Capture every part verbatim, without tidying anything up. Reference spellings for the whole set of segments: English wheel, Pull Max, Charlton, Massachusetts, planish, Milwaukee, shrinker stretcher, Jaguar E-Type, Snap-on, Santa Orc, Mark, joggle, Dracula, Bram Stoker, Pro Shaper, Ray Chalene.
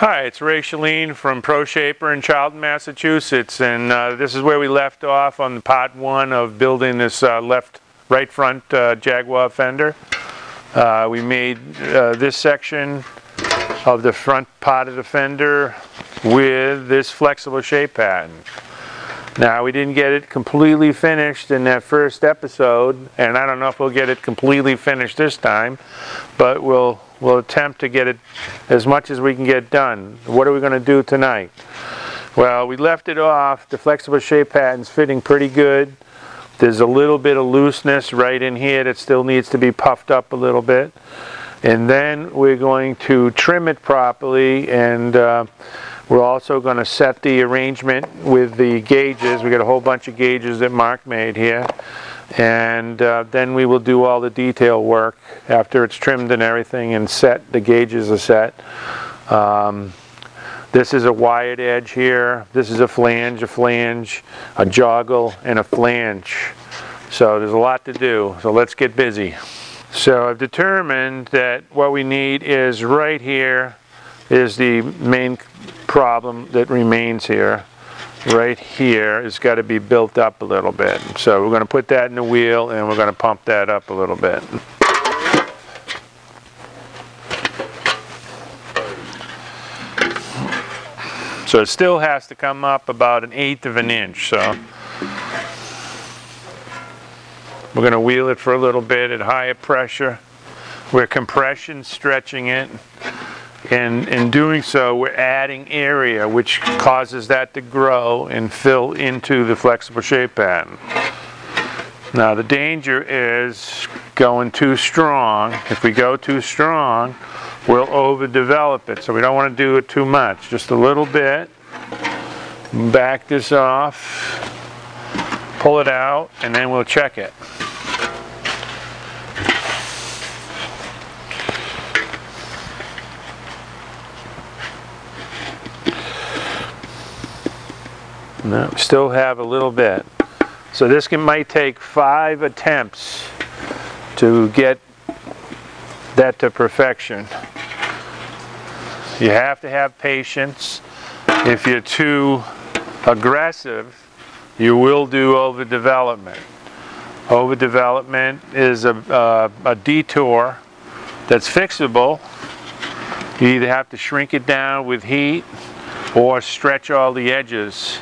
Hi, it's Ray Chalene from Pro Shaper in Charlton, Massachusetts, and uh, this is where we left off on the part one of building this uh, left right front uh, Jaguar fender. Uh, we made uh, this section of the front part of the fender with this flexible shape pattern. Now, we didn't get it completely finished in that first episode, and I don't know if we'll get it completely finished this time, but we'll We'll attempt to get it as much as we can get done. What are we going to do tonight? Well, we left it off. The flexible shape pattern's fitting pretty good. There's a little bit of looseness right in here that still needs to be puffed up a little bit. And then we're going to trim it properly, and uh, we're also going to set the arrangement with the gauges. We got a whole bunch of gauges that Mark made here. And uh, then we will do all the detail work after it's trimmed and everything and set. The gauges are set. Um, this is a wired edge here. This is a flange, a flange, a joggle, and a flange. So there's a lot to do. So let's get busy. So I've determined that what we need is right here is the main problem that remains here. Right here it's got to be built up a little bit, so we're going to put that in the wheel and we're going to pump that up a little bit. So it still has to come up about an eighth of an inch, so we're going to wheel it for a little bit at higher pressure. We're compression stretching it, and in doing so we're adding area, which causes that to grow and fill into the flexible shape pattern. Now the danger is going too strong. If we go too strong, we'll overdevelop it, so we don't want to do it too much. Just a little bit, back this off, pull it out, and then we'll check it. No, still have a little bit. So this can, might take five attempts to get that to perfection. You have to have patience. If you're too aggressive, you will do overdevelopment. Overdevelopment is a, uh, a detour that's fixable. You either have to shrink it down with heat or stretch all the edges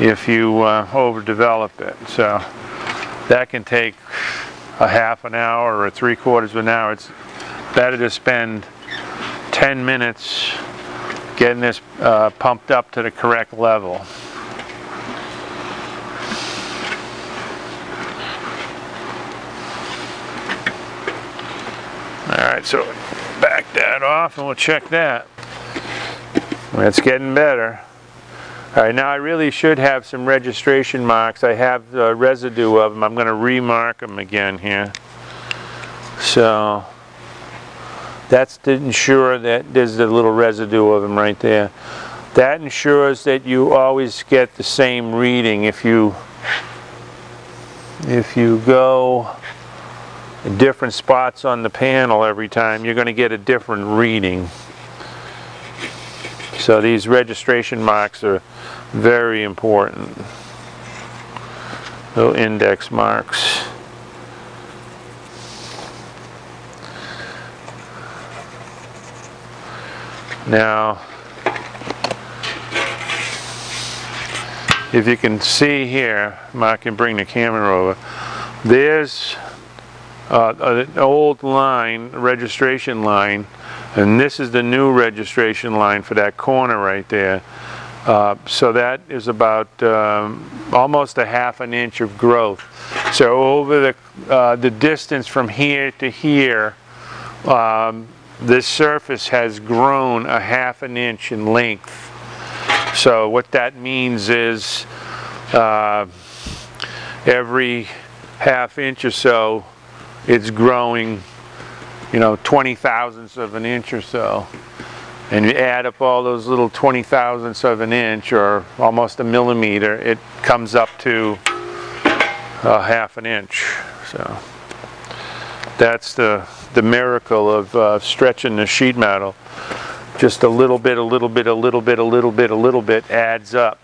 if you uh, overdevelop it. So that can take a half an hour or three quarters of an hour. It's better to spend ten minutes getting this uh, pumped up to the correct level. Alright, so back that off and we'll check that. It's getting better. Alright, now I really should have some registration marks. I have the residue of them. I'm going to remark them again here. So that's to ensure that there's the little residue of them right there. That ensures that you always get the same reading. If you if you go different spots on the panel every time, you're going to get a different reading. So these registration marks are very important. Little index marks. Now, if you can see here, Mark can bring the camera over, there's uh, an old line, registration line, and this is the new registration line for that corner right there. Uh, so that is about um, almost a half an inch of growth. So over the, uh, the distance from here to here, um, this surface has grown a half an inch in length. So what that means is uh, every half inch or so, it's growing, you know, twenty thousandths of an inch or so. And you add up all those little twenty thousandths of an inch, or almost a millimeter, it comes up to a half an inch. So that's the, the miracle of uh, stretching the sheet metal. Just a little bit, a little bit, a little bit, a little bit, a little bit adds up.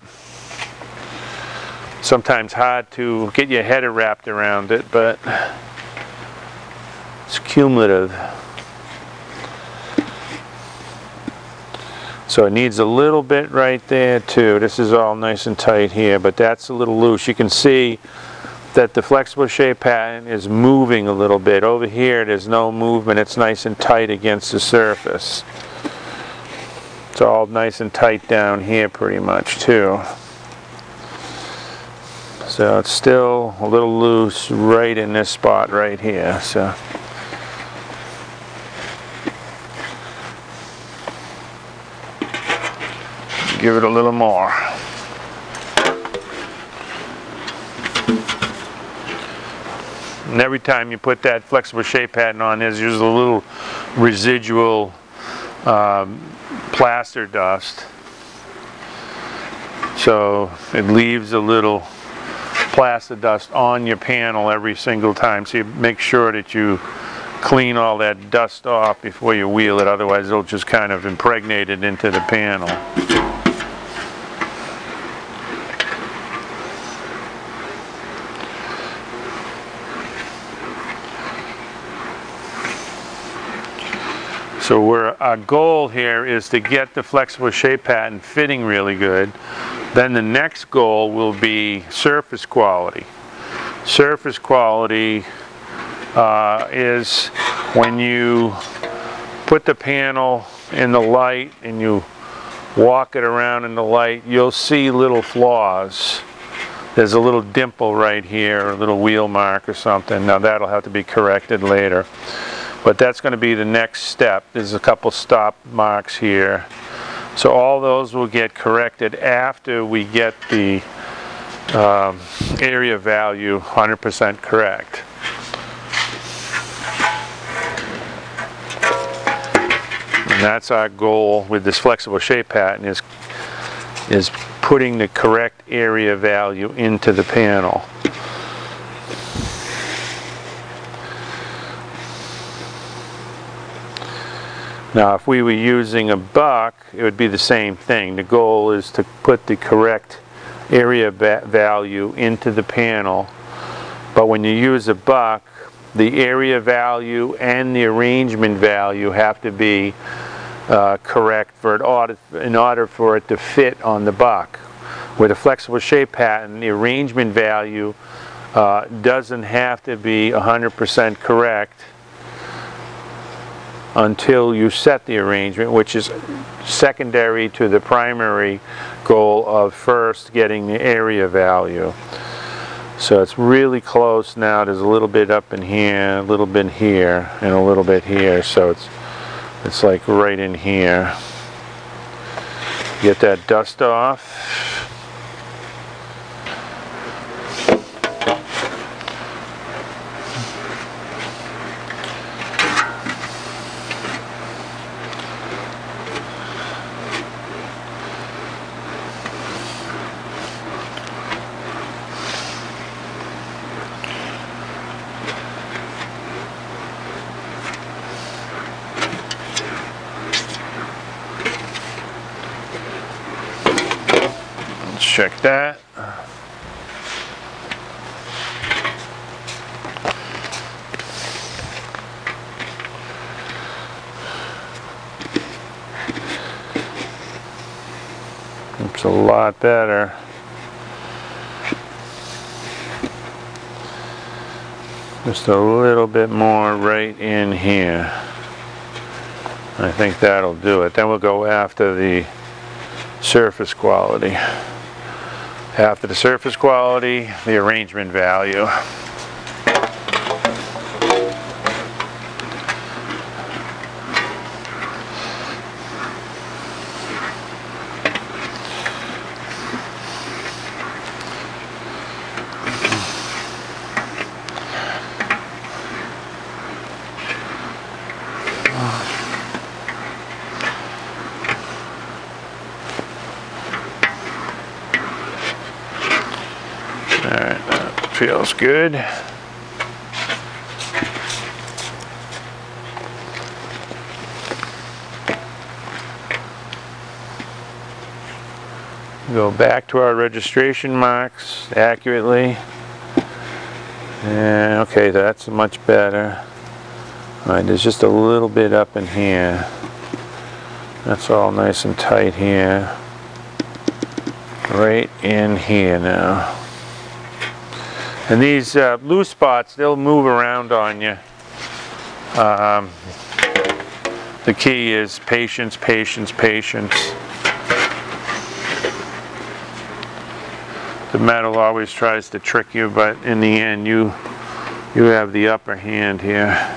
Sometimes hard to get your head wrapped around it, but it's cumulative. So it needs a little bit right there too. This is all nice and tight here, but that's a little loose. You can see that the flexible shape pattern is moving a little bit. Over here there's no movement. It's nice and tight against the surface. It's all nice and tight down here pretty much too. So it's still a little loose right in this spot right here. So give it a little more. And every time you put that flexible shape pattern on, there's usually a little residual um, plaster dust. So it leaves a little plaster dust on your panel every single time. So you make sure that you clean all that dust off before you wheel it, otherwise it'll just kind of impregnate it into the panel. So we're, our goal here is to get the flexible shape pattern fitting really good. Then the next goal will be surface quality. Surface quality uh, is when you put the panel in the light and you walk it around in the light, you'll see little flaws. There's a little dimple right here, a little wheel mark or something. Now that'll have to be corrected later. But that's going to be the next step. There's a couple stop marks here. So all those will get corrected after we get the um, area value one hundred percent correct. And that's our goal with this flexible shape pattern, is, is putting the correct area value into the panel. Now if we were using a buck, it would be the same thing. The goal is to put the correct area value into the panel. But when you use a buck, the area value and the arrangement value have to be uh, correct for it ought, in order for it to fit on the buck. With a flexible shape pattern, the arrangement value uh, doesn't have to be one hundred percent correct until you set the arrangement, which is secondary to the primary goal of first getting the area value. So it's really close now. There's a little bit up in here, a little bit here, and a little bit here. So it's it's like right in here. Get that dust off. Check that. It's a lot better. Just a little bit more right in here. I think that'll do it. Then we'll go after the surface quality. After the surface quality, the arrangement value. Feels good. go back to our registration marks accurately. And okay, that's much better. All right, there's just a little bit up in here. That's all nice and tight here. Right in here now. And these uh, loose spots, they'll move around on you. Um, the key is patience, patience, patience. The metal always tries to trick you, but in the end, you you have the upper hand here.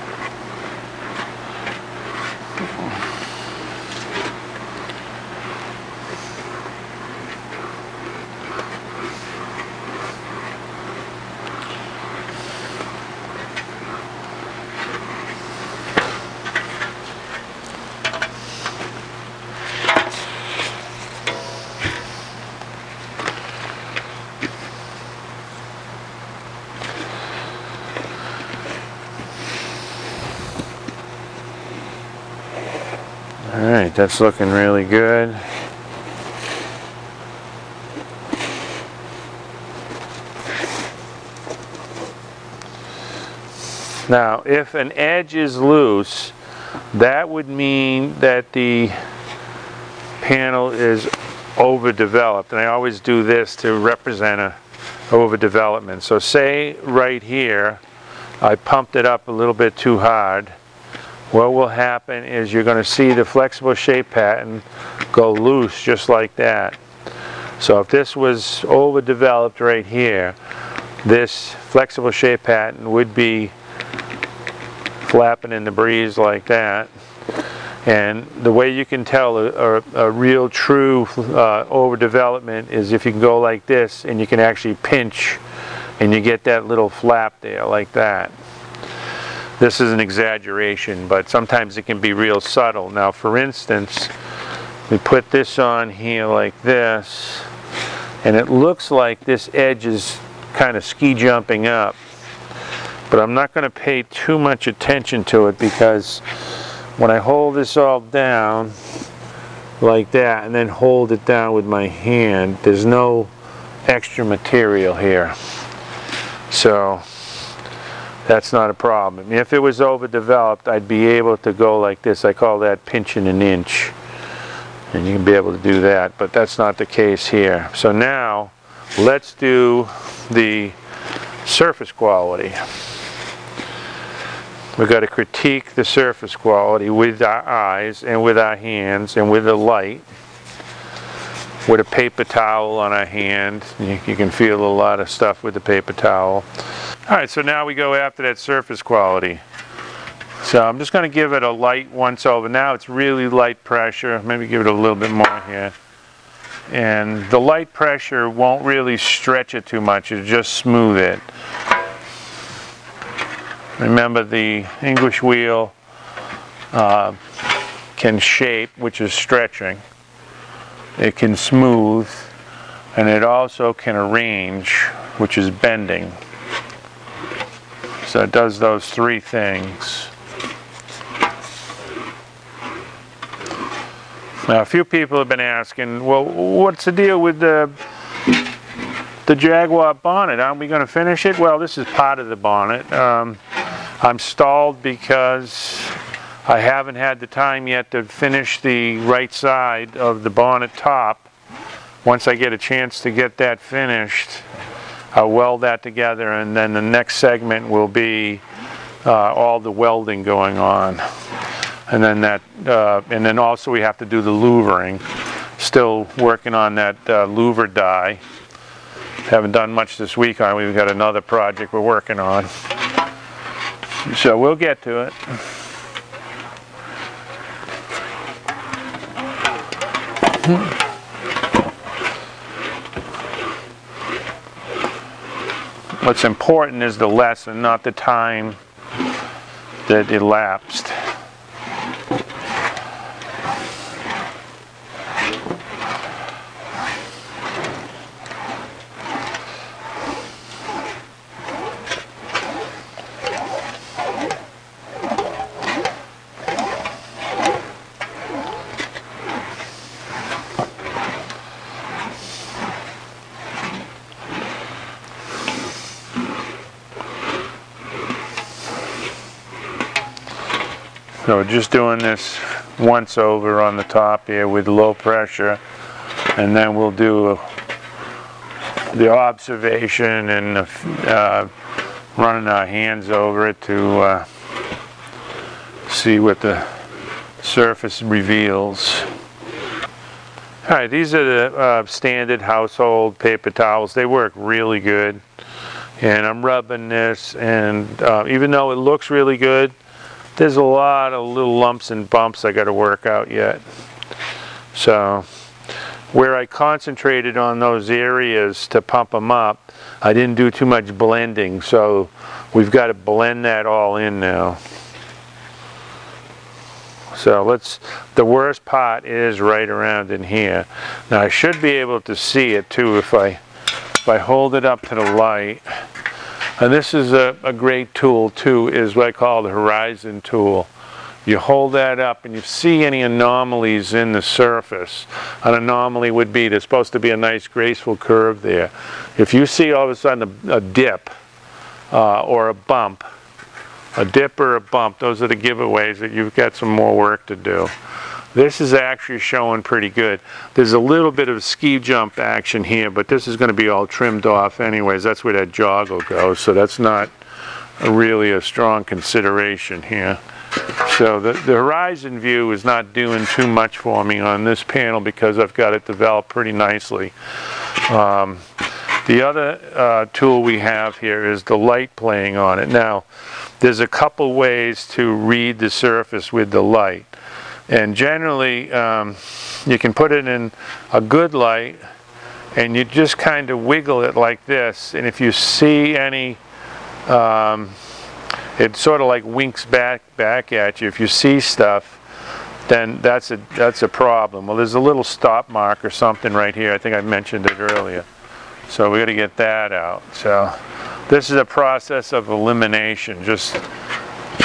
Alright, that's looking really good. Now, if an edge is loose, that would mean that the panel is overdeveloped. And I always do this to represent a overdevelopment. So say right here, I pumped it up a little bit too hard. What will happen is you're going to see the flexible shape pattern go loose just like that. So if this was overdeveloped right here, this flexible shape pattern would be flapping in the breeze like that. And the way you can tell a, a, a real true uh, overdevelopment is if you can go like this and you can actually pinch and you get that little flap there like that. This is an exaggeration, but sometimes it can be real subtle. Now, for instance, we put this on here like this, and it looks like this edge is kind of ski jumping up. But I'm not going to pay too much attention to it because when I hold this all down like that and then hold it down with my hand, there's no extra material here. So that's not a problem. If it was overdeveloped, I'd be able to go like this. I call that pinching an inch. And you can be able to do that, but that's not the case here. So now, let's do the surface quality. We've got to critique the surface quality with our eyes and with our hands and with the light. With a paper towel on our hand. You, you can feel a lot of stuff with the paper towel. Alright, so now we go after that surface quality. So I'm just going to give it a light once over. Now it's really light pressure. Maybe give it a little bit more here. And the light pressure won't really stretch it too much. It'll just smooth it. Remember the English wheel uh, can shape, which is stretching. It can smooth, and it also can arrange, which is bending. So it does those three things. Now, a few people have been asking, well, what's the deal with the, the Jaguar bonnet? Aren't we going to finish it? Well, this is part of the bonnet. Um, I'm stalled because I haven't had the time yet to finish the right side of the bonnet top. Once I get a chance to get that finished, I'll weld that together, and then the next segment will be uh, all the welding going on, and then that, uh, and then also we have to do the louvering. Still working on that uh, louver die. Haven't done much this week on. We've got another project we're working on, so we'll get to it. Hmm. What's important is the lesson, not the time that elapsed. So just doing this once over on the top here with low pressure, and then we'll do the observation and the, uh, running our hands over it to uh, see what the surface reveals. All right, these are the uh, standard household paper towels. They work really good. And I'm rubbing this, and uh, even though it looks really good, there's a lot of little lumps and bumps I got to work out yet. So where I concentrated on those areas to pump them up, I didn't do too much blending. So we've got to blend that all in now. So let's, the worst part is right around in here. Now I should be able to see it too if I, if I hold it up to the light. And this is a, a great tool too, is what I call the horizon tool. You hold that up and you see any anomalies in the surface. An anomaly would be, there's supposed to be a nice graceful curve there. If you see all of a sudden a, a dip uh, or a bump, a dip or a bump, those are the giveaways that you've got some more work to do. This is actually showing pretty good. There's a little bit of ski jump action here, but this is going to be all trimmed off anyways. That's where that joggle goes, so that's not really a strong consideration here. So the, the horizon view is not doing too much for me on this panel because I've got it developed pretty nicely. Um, the other uh, tool we have here is the light playing on it. Now, there's a couple ways to read the surface with the light. And generally, um, you can put it in a good light and you just kind of wiggle it like this. And if you see any, um, it sort of like winks back back at you. If you see stuff, then that's a, that's a problem. Well, there's a little stop mark or something right here. I think I mentioned it earlier. So we got to get that out. So this is a process of elimination. Just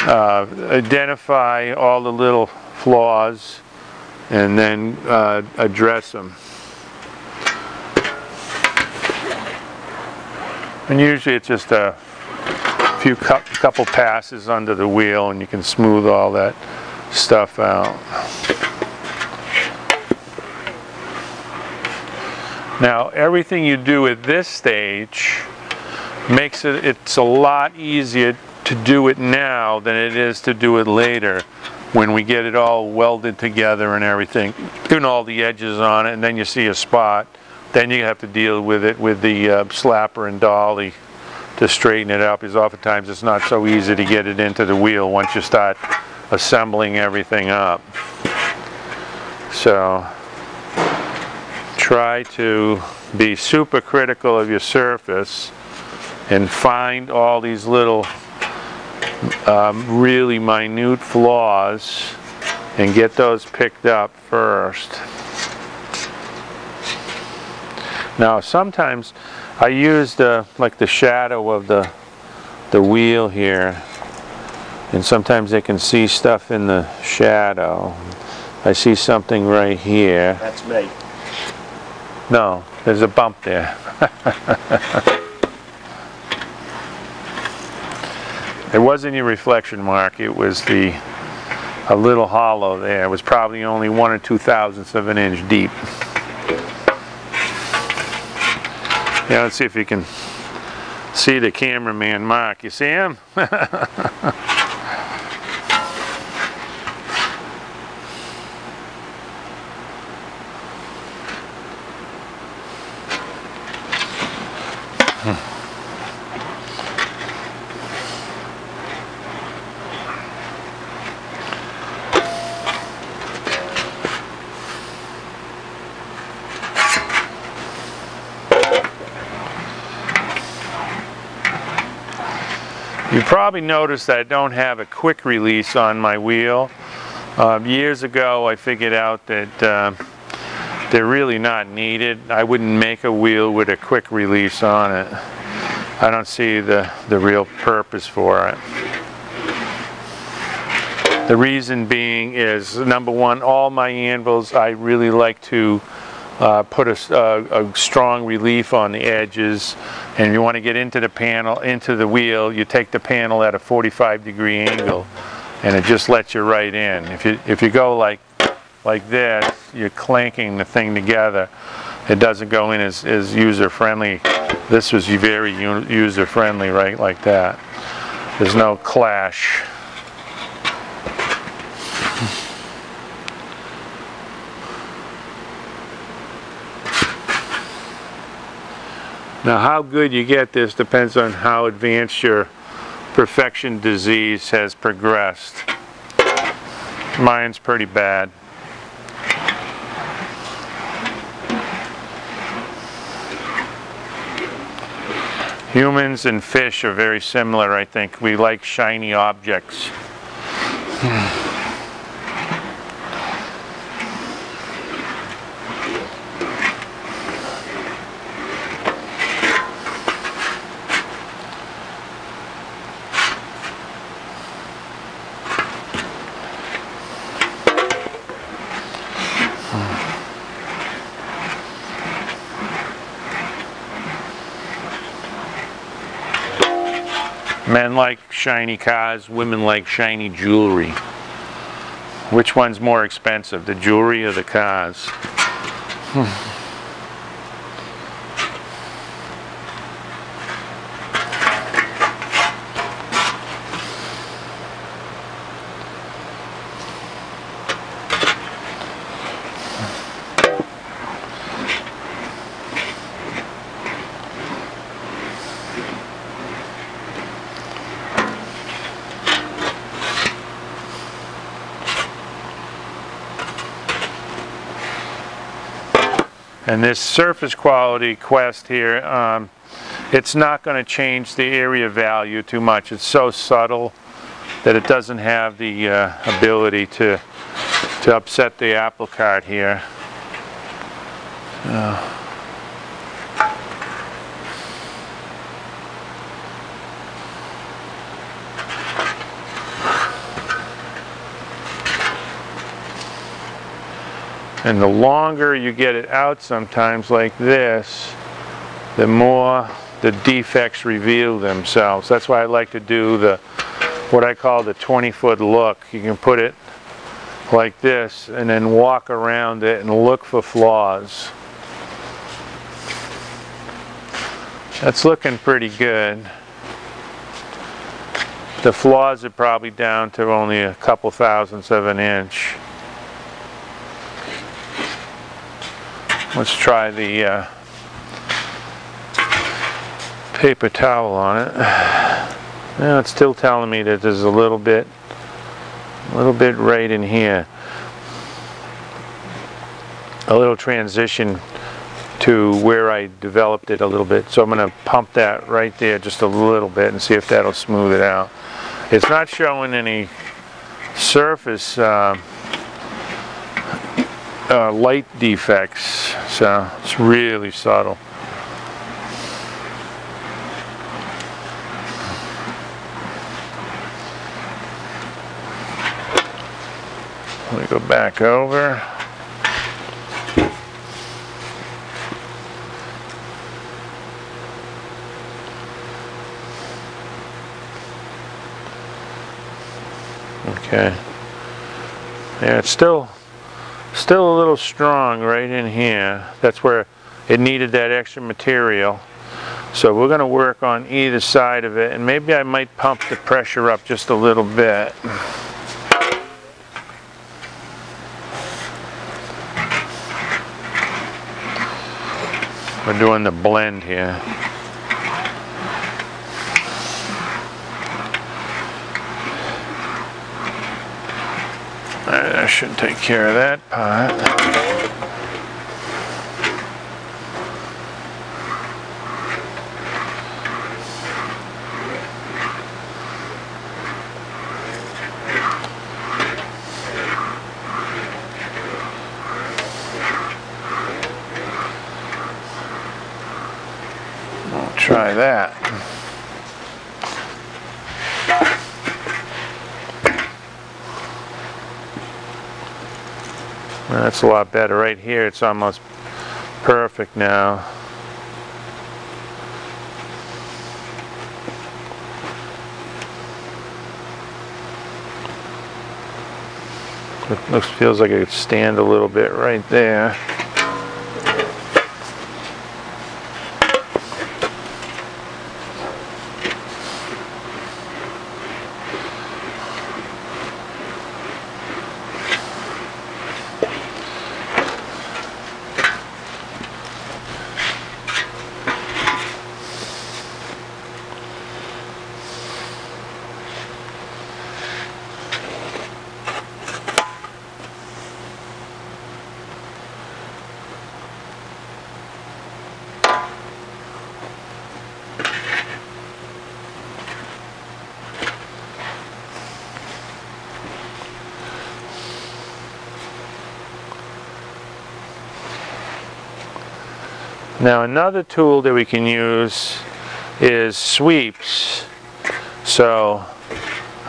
uh, identify all the little flaws and then uh, address them. And usually it's just a few cu couple passes under the wheel and you can smooth all that stuff out. Now everything you do at this stage makes it, it's a lot easier to do it now than it is to do it later, when we get it all welded together and everything, doing all the edges on it, and then you see a spot, then you have to deal with it with the uh, slapper and dolly to straighten it up, because oftentimes it's not so easy to get it into the wheel once you start assembling everything up. So try to be super critical of your surface and find all these little Um, really minute flaws and get those picked up first. Now sometimes I use the like the shadow of the the wheel here, and sometimes they can see stuff in the shadow. I see something right here. That's me. No, there's a bump there. It wasn't your reflection, Mark. It was the a little hollow there. It was probably only one or two thousandths of an inch deep. Yeah, let's see if you can see the cameraman, Mark. You see him? You probably noticed that I don't have a quick release on my wheel. Um, years ago I figured out that uh, they're really not needed. I wouldn't make a wheel with a quick release on it. I don't see the, the real purpose for it. The reason being is, number one, all my anvils I really like to Uh, put a, uh, a strong relief on the edges, and if you want to get into the panel, into the wheel, you take the panel at a forty-five degree angle. and it just lets you right in. If you, if you go like, like this, you're clanking the thing together. It doesn't go in as, as user-friendly. This was very user-friendly, right, like that. There's no clash. Now, how good you get this depends on how advanced your perfection disease has progressed. Mine's pretty bad. Humans and fish are very similar, I think. We like shiny objects. Men like shiny cars, women like shiny jewelry. Which one's more expensive, the jewelry or the cars? Hmm. And this surface quality quest here, um, it's not going to change the area value too much. It's so subtle that it doesn't have the uh, ability to, to upset the apple cart here. Uh. And the longer you get it out sometimes like this, the more the defects reveal themselves. That's why I like to do the what I call the twenty foot look. You can put it like this and then walk around it and look for flaws. That's looking pretty good. The flaws are probably down to only a couple thousandths of an inch. Let's try the uh, paper towel on it. Now it's still telling me that there's a little bit, a little bit right in here. A little transition to where I developed it a little bit. So I'm going to pump that right there just a little bit and see if that'll smooth it out. It's not showing any surface uh, Uh, light defects, so it's really subtle. Let me go back over. Okay. Yeah, it's still Still a little strong right in here. That's where it needed that extra material. So we're going to work on either side of it, and maybe I might pump the pressure up just a little bit. We're doing the blend here. Alright, I should take care of that part. I'll try that. That's a lot better. Right here, it's almost perfect now. It looks, feels like it could stand a little bit right there. Now another tool that we can use is sweeps. So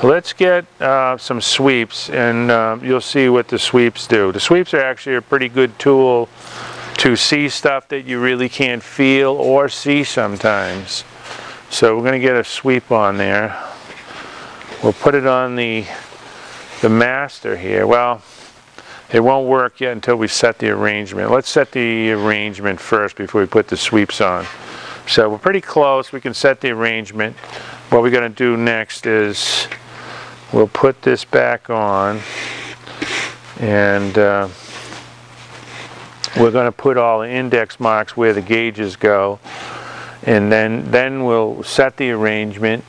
let's get uh, some sweeps, and uh, you'll see what the sweeps do. The sweeps are actually a pretty good tool to see stuff that you really can't feel or see sometimes. So we're going to get a sweep on there. We'll put it on the, the master here. Well, it won't work yet until we set the arrangement. Let's set the arrangement first before we put the sweeps on. So we're pretty close. We can set the arrangement. What we're going to do next is we'll put this back on, and uh, we're going to put all the index marks where the gauges go, and then, then we'll set the arrangement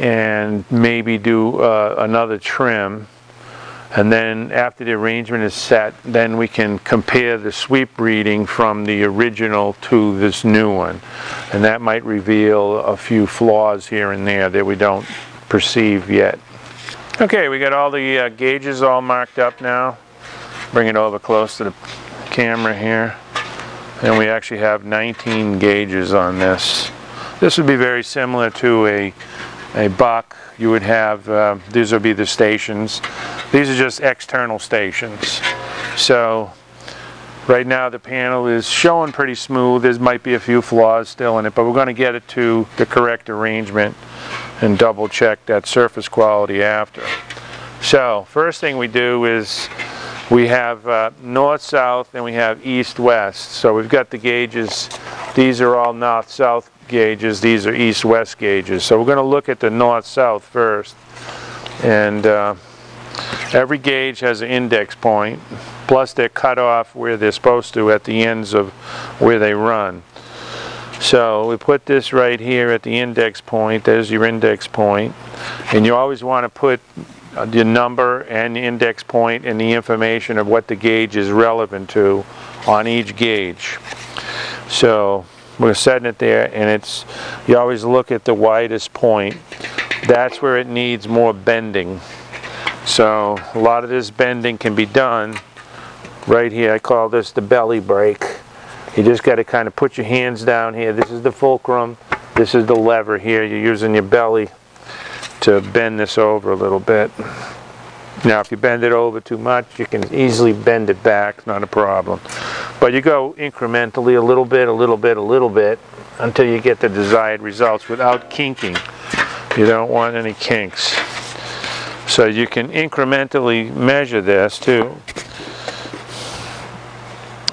and maybe do uh, another trim. And then after the arrangement is set, then we can compare the sweep reading from the original to this new one. And that might reveal a few flaws here and there that we don't perceive yet. Okay, we got all the uh, gauges all marked up now. Bring it over close to the camera here. And we actually have nineteen gauges on this. This would be very similar to a, a buck. You would have, uh, these would be the stations. These are just external stations. So right now the panel is showing pretty smooth. There might be a few flaws still in it, but we're going to get it to the correct arrangement and double check that surface quality after. So first thing we do is we have uh, north-south and we have east-west. So we've got the gauges. These are all north-south gauges. These are east-west gauges. So we're going to look at the north-south first. And uh, every gauge has an index point, plus they're cut off where they're supposed to at the ends of where they run. So we put this right here at the index point. There's your index point. And you always want to put the number and the index point and the information of what the gauge is relevant to on each gauge. So we're setting it there, and it's, you always look at the widest point. That's where it needs more bending. So a lot of this bending can be done right here. I call this the belly brake. You just got to kind of put your hands down here. This is the fulcrum. This is the lever here. You're using your belly to bend this over a little bit. Now if you bend it over too much, you can easily bend it back, not a problem. But you go incrementally, a little bit, a little bit, a little bit, until you get the desired results without kinking. You don't want any kinks. So you can incrementally measure this too.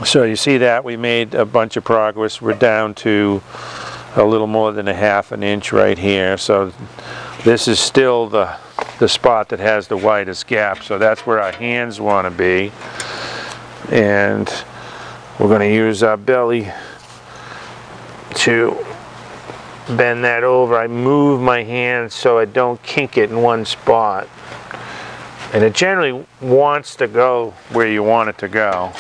So you see that we made a bunch of progress. We're down to a little more than a half an inch right here. So this is still the the spot that has the widest gap, so that's where our hands want to be. And we're going to use our belly to bend that over. I move my hands so I don't kink it in one spot. And it generally wants to go where you want it to go.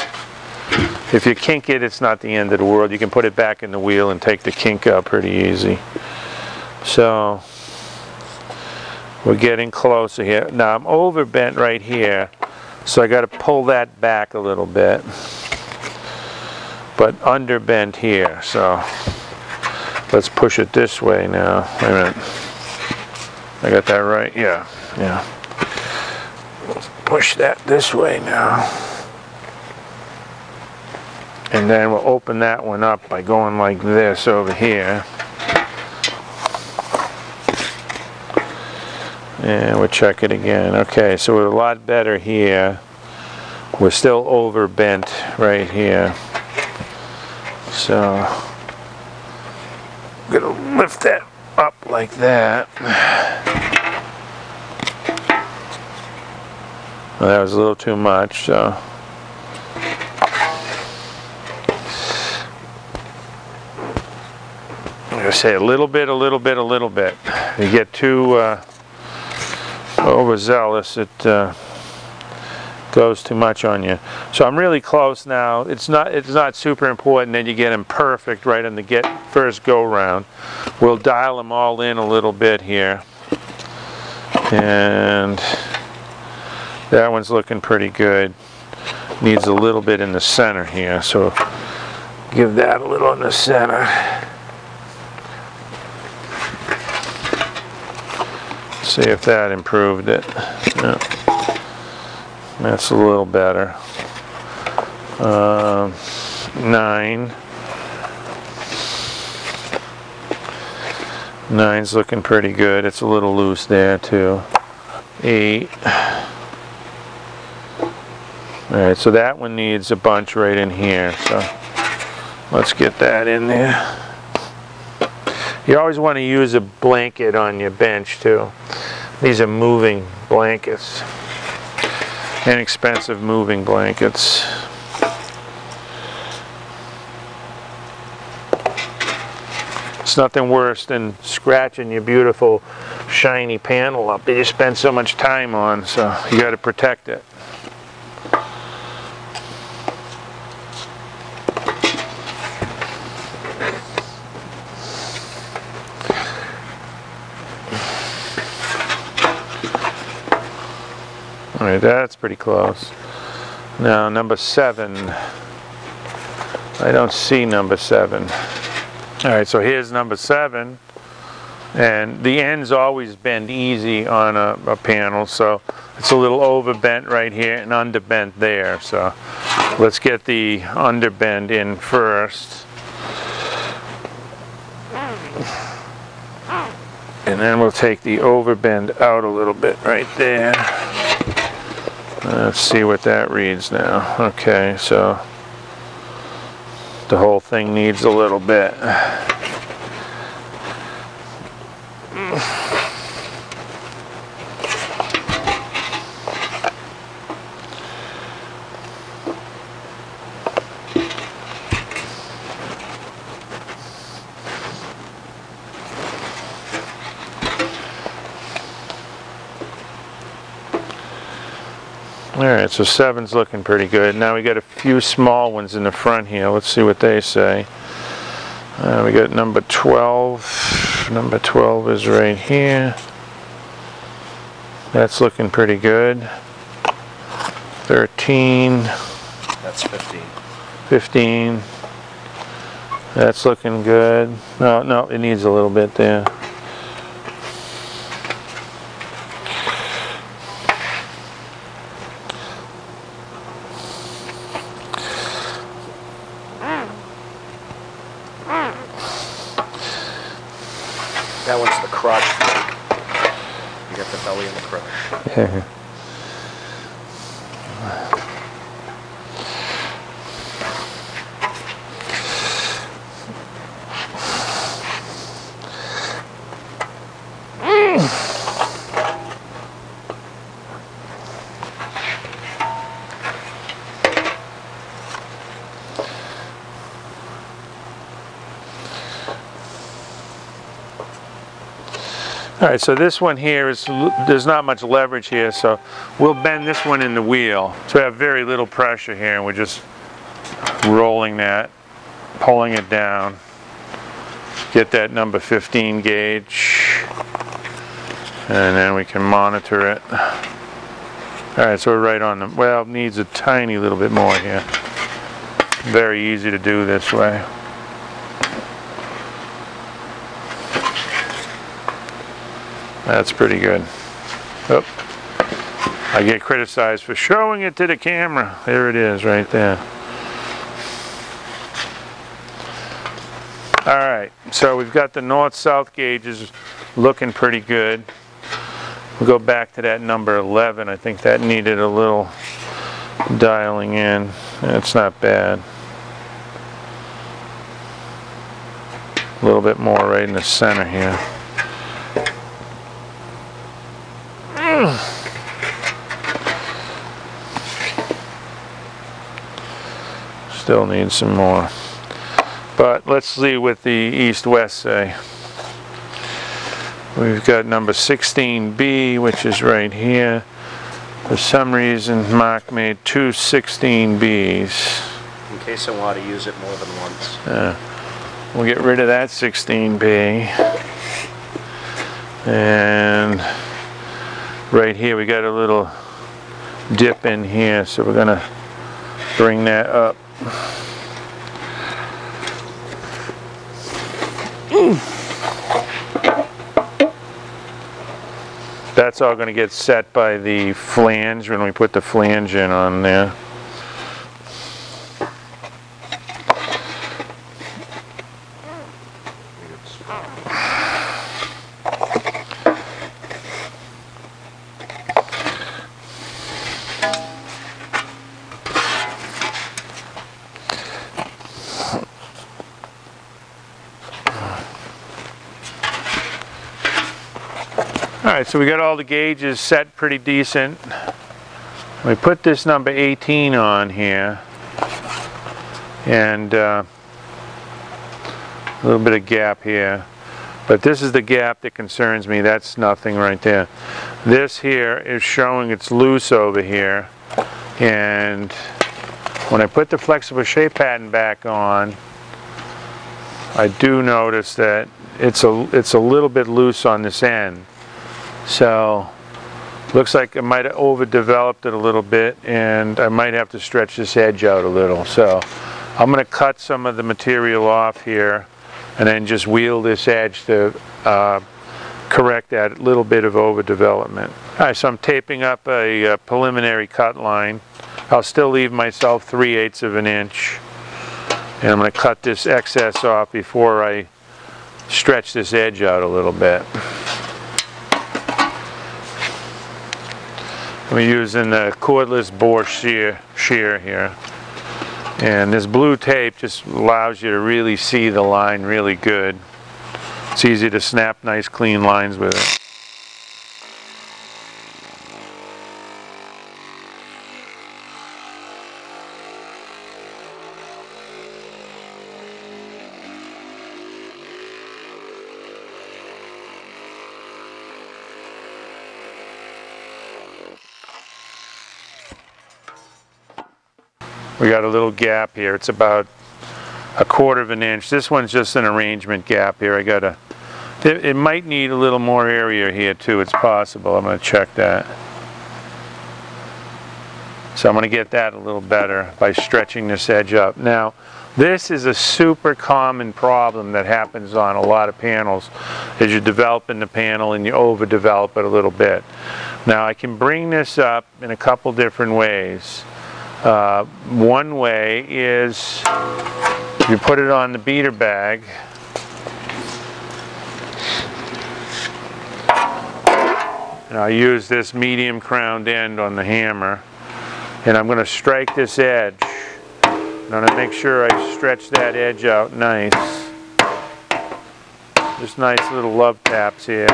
If you kink it, it's not the end of the world. You can put it back in the wheel and take the kink out pretty easy. So we're getting closer here. Now I'm overbent right here, so I got to pull that back a little bit, but underbent here. So let's push it this way now. Wait a minute. I got that right? Yeah, yeah. Let's push that this way now. And then we'll open that one up by going like this over here. And we'll check it again. Okay, so we're a lot better here. We're still overbent right here. So I'm gonna lift that up like that. Well, that was a little too much, so. Say a little bit, a little bit, a little bit. You get too uh, overzealous, it uh, goes too much on you. So I'm really close now. It's not, it's not super important that you get them perfect right in the get first go round. We'll dial them all in a little bit here, and that one's looking pretty good. Needs a little bit in the center here, so give that a little in the center. See if that improved it. No. That's a little better. Uh, nine. Nine's looking pretty good. It's a little loose there too. Eight. Alright, so that one needs a bunch right in here. So let's get that in there. You always want to use a blanket on your bench too. These are moving blankets. Inexpensive moving blankets. It's nothing worse than scratching your beautiful shiny panel up that you spend so much time on, so you got to protect it. Alright, that's pretty close. Now, number seven. I don't see number seven. Alright, so here's number seven. And the ends always bend easy on a, a panel, so it's a little overbent right here and underbent there. So let's get the underbend in first. And then we'll take the overbend out a little bit right there. Let's see what that reads now. Okay, so the whole thing needs a little bit. Alright, so seven's looking pretty good. Now we got a few small ones in the front here. Let's see what they say. Uh, we got number twelve. Number twelve is right here. That's looking pretty good. thirteen. That's fifteen. fifteen. That's looking good. No, no, it needs a little bit there. Alright, so this one here is, there's not much leverage here, so we'll bend this one in the wheel. So we have very little pressure here, and we're just rolling that, pulling it down. Get that number fifteen gauge, and then we can monitor it. Alright, so we're right on the, well, it needs a tiny little bit more here. Very easy to do this way. That's pretty good. Oh, I get criticized for showing it to the camera. There it is right there. Alright, so we've got the north-south gauges looking pretty good. We'll go back to that number eleven. I think that needed a little dialing in. It's not bad. A little bit more right in the center here. Still need some more. But let's lead with the east-west, say. We've got number sixteen B, which is right here. For some reason, Mark made two sixteen Bs. In case I want to use it more than once. Uh, we'll get rid of that sixteen B. And right here, we got a little dip in here, so we're going to bring that up. Mm. That's all going to get set by the flange when we put the flange in on there. So we got all the gauges set pretty decent. We put this number eighteen on here, and uh, a little bit of gap here, but this is the gap that concerns me. That's nothing right there. This here is showing it's loose over here, and when I put the flexible shape pattern back on, I do notice that it's a, it's a little bit loose on this end. So, looks like I might have overdeveloped it a little bit, and I might have to stretch this edge out a little. So, I'm going to cut some of the material off here, and then just wheel this edge to uh, correct that little bit of overdevelopment. All right, so I'm taping up a, a preliminary cut line. I'll still leave myself three eighths of an inch, and I'm going to cut this excess off before I stretch this edge out a little bit. We're using the cordless bore shear, shear here, and this blue tape just allows you to really see the line really good. It's easy to snap nice clean lines with it. We got a little gap here. It's about a quarter of an inch. This one's just an arrangement gap here. I got a, it, it might need a little more area here too. It's possible. I'm going to check that. So I'm going to get that a little better by stretching this edge up. Now, this is a super common problem that happens on a lot of panels, is you're developing the panel and you overdevelop it a little bit. Now, I can bring this up in a couple different ways. Uh, one way is you put it on the beater bag, and I'll use this medium crowned end on the hammer, and I'm going to strike this edge. I'm going to make sure I stretch that edge out nice. Just nice little love taps here.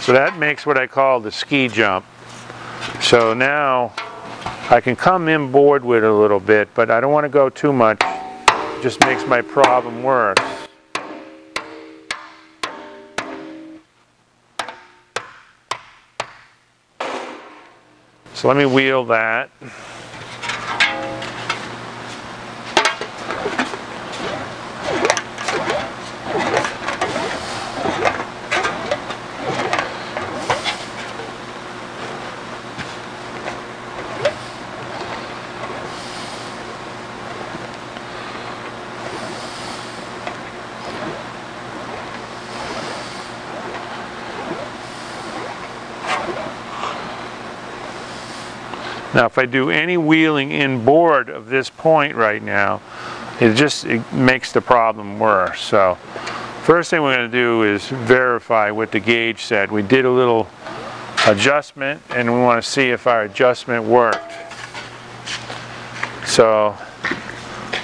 So that makes what I call the ski jump. So now I can come inboard with it a little bit, but I don't want to go too much. It just makes my problem worse. So let me wheel that. Now if I do any wheeling inboard of this point right now, it just it makes the problem worse. So first thing we're going to do is verify what the gauge said. We did a little adjustment and we want to see if our adjustment worked. So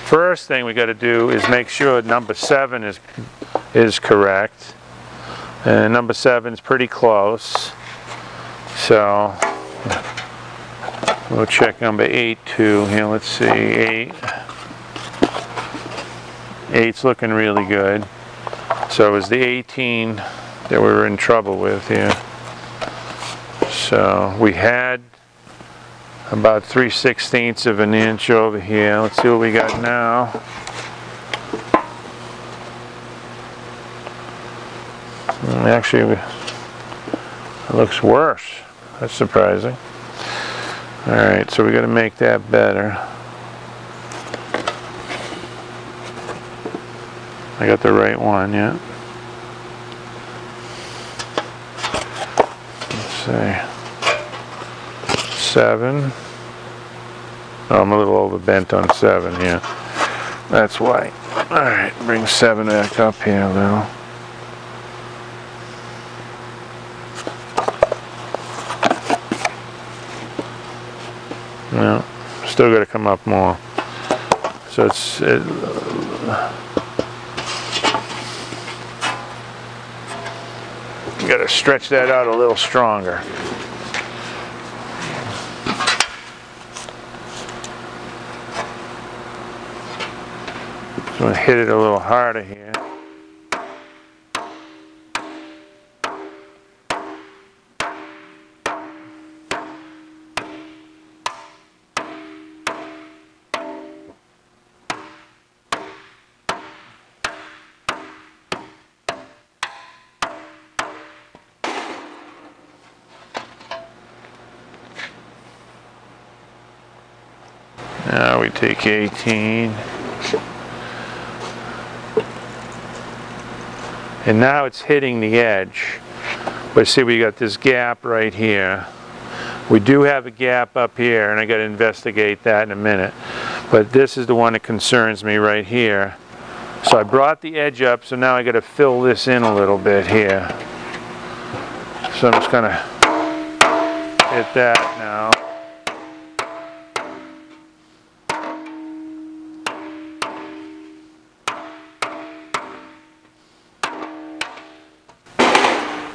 first thing we got to do is make sure number seven is is correct, and number seven is pretty close, so we'll check number eight too. Here, let's see, eight. Eight's looking really good. So it was the eighteen that we were in trouble with here. So we had about three sixteenths of an inch over here. Let's see what we got now. Actually, it looks worse. That's surprising. All right, so we got to make that better. I got the right one, yeah. Let's see. Seven. Oh, I'm a little overbent on seven here. Yeah. That's why. All right, bring seven back up here a little. No, still got to come up more. So it's. It, uh, got to stretch that out a little stronger. I'm going to hit it a little harder here. Now we take eighteen. And now it's hitting the edge. But see, we got this gap right here. We do have a gap up here, and I got to investigate that in a minute. But this is the one that concerns me right here. So I brought the edge up, so now I got to fill this in a little bit here. So I'm just gonna hit that now.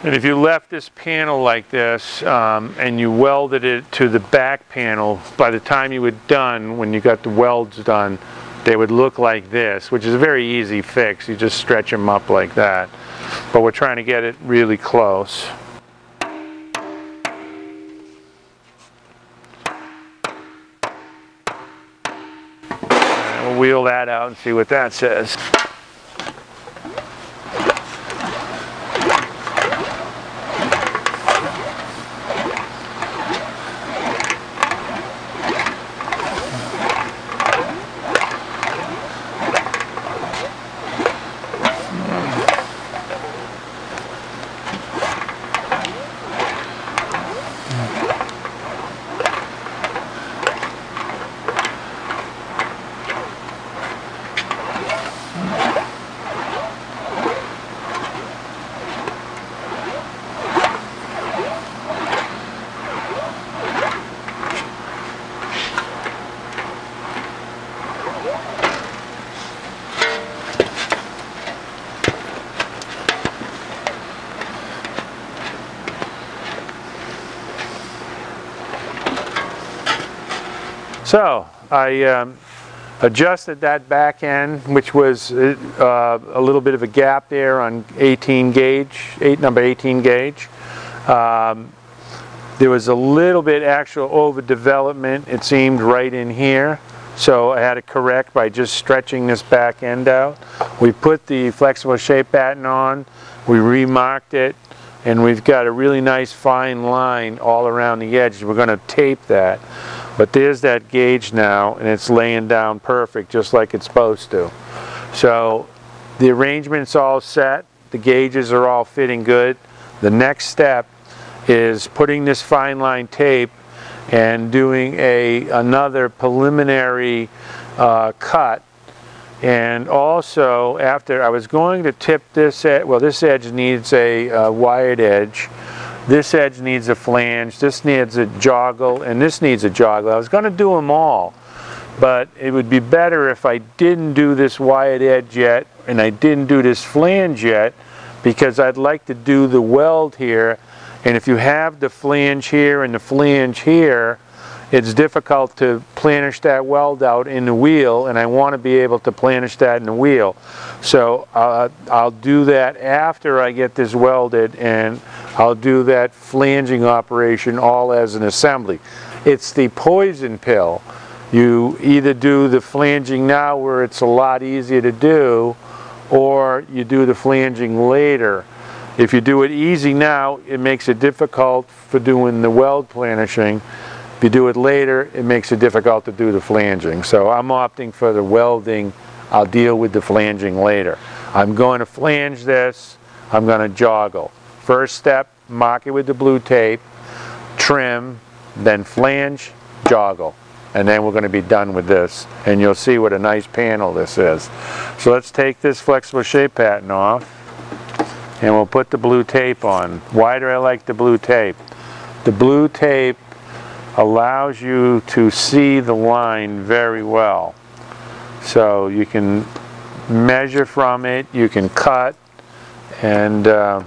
And if you left this panel like this um, and you welded it to the back panel, by the time you were done, when you got the welds done, they would look like this, which is a very easy fix. You just stretch them up like that. But we're trying to get it really close. And we'll wheel that out and see what that says. So I um, adjusted that back end, which was uh, a little bit of a gap there on eighteen gauge, eight, number eighteen gauge. Um, there was a little bit actual overdevelopment, it seemed, right in here. So I had to correct by just stretching this back end out. We put the flexible shape batten on, we remarked it, and we've got a really nice fine line all around the edge. We're going to tape that. But there's that gauge now, and it's laying down perfect, just like it's supposed to. So the arrangement's all set. The gauges are all fitting good. The next step is putting this fine line tape and doing a another preliminary uh, cut. And also, after I was going to tip this edge, well, this edge needs a uh, wide edge, this edge needs a flange, this needs a joggle, and this needs a joggle. I was going to do them all, but it would be better if I didn't do this wide edge yet and I didn't do this flange yet, because I'd like to do the weld here. And if you have the flange here and the flange here, it's difficult to planish that weld out in the wheel, and I want to be able to planish that in the wheel. So uh, I'll do that after I get this welded, and I'll do that flanging operation all as an assembly. It's the poison pill. You either do the flanging now, where it's a lot easier to do, or you do the flanging later. If you do it easy now, it makes it difficult for doing the weld planishing. If you do it later, it makes it difficult to do the flanging. So I'm opting for the welding. I'll deal with the flanging later. I'm going to flange this. I'm going to joggle. First step, mark it with the blue tape, trim, then flange, joggle. And then we're going to be done with this. And you'll see what a nice panel this is. So let's take this flexible shape pattern off, and we'll put the blue tape on. Why do I like the blue tape? The blue tape allows you to see the line very well. So you can measure from it, you can cut, and uh,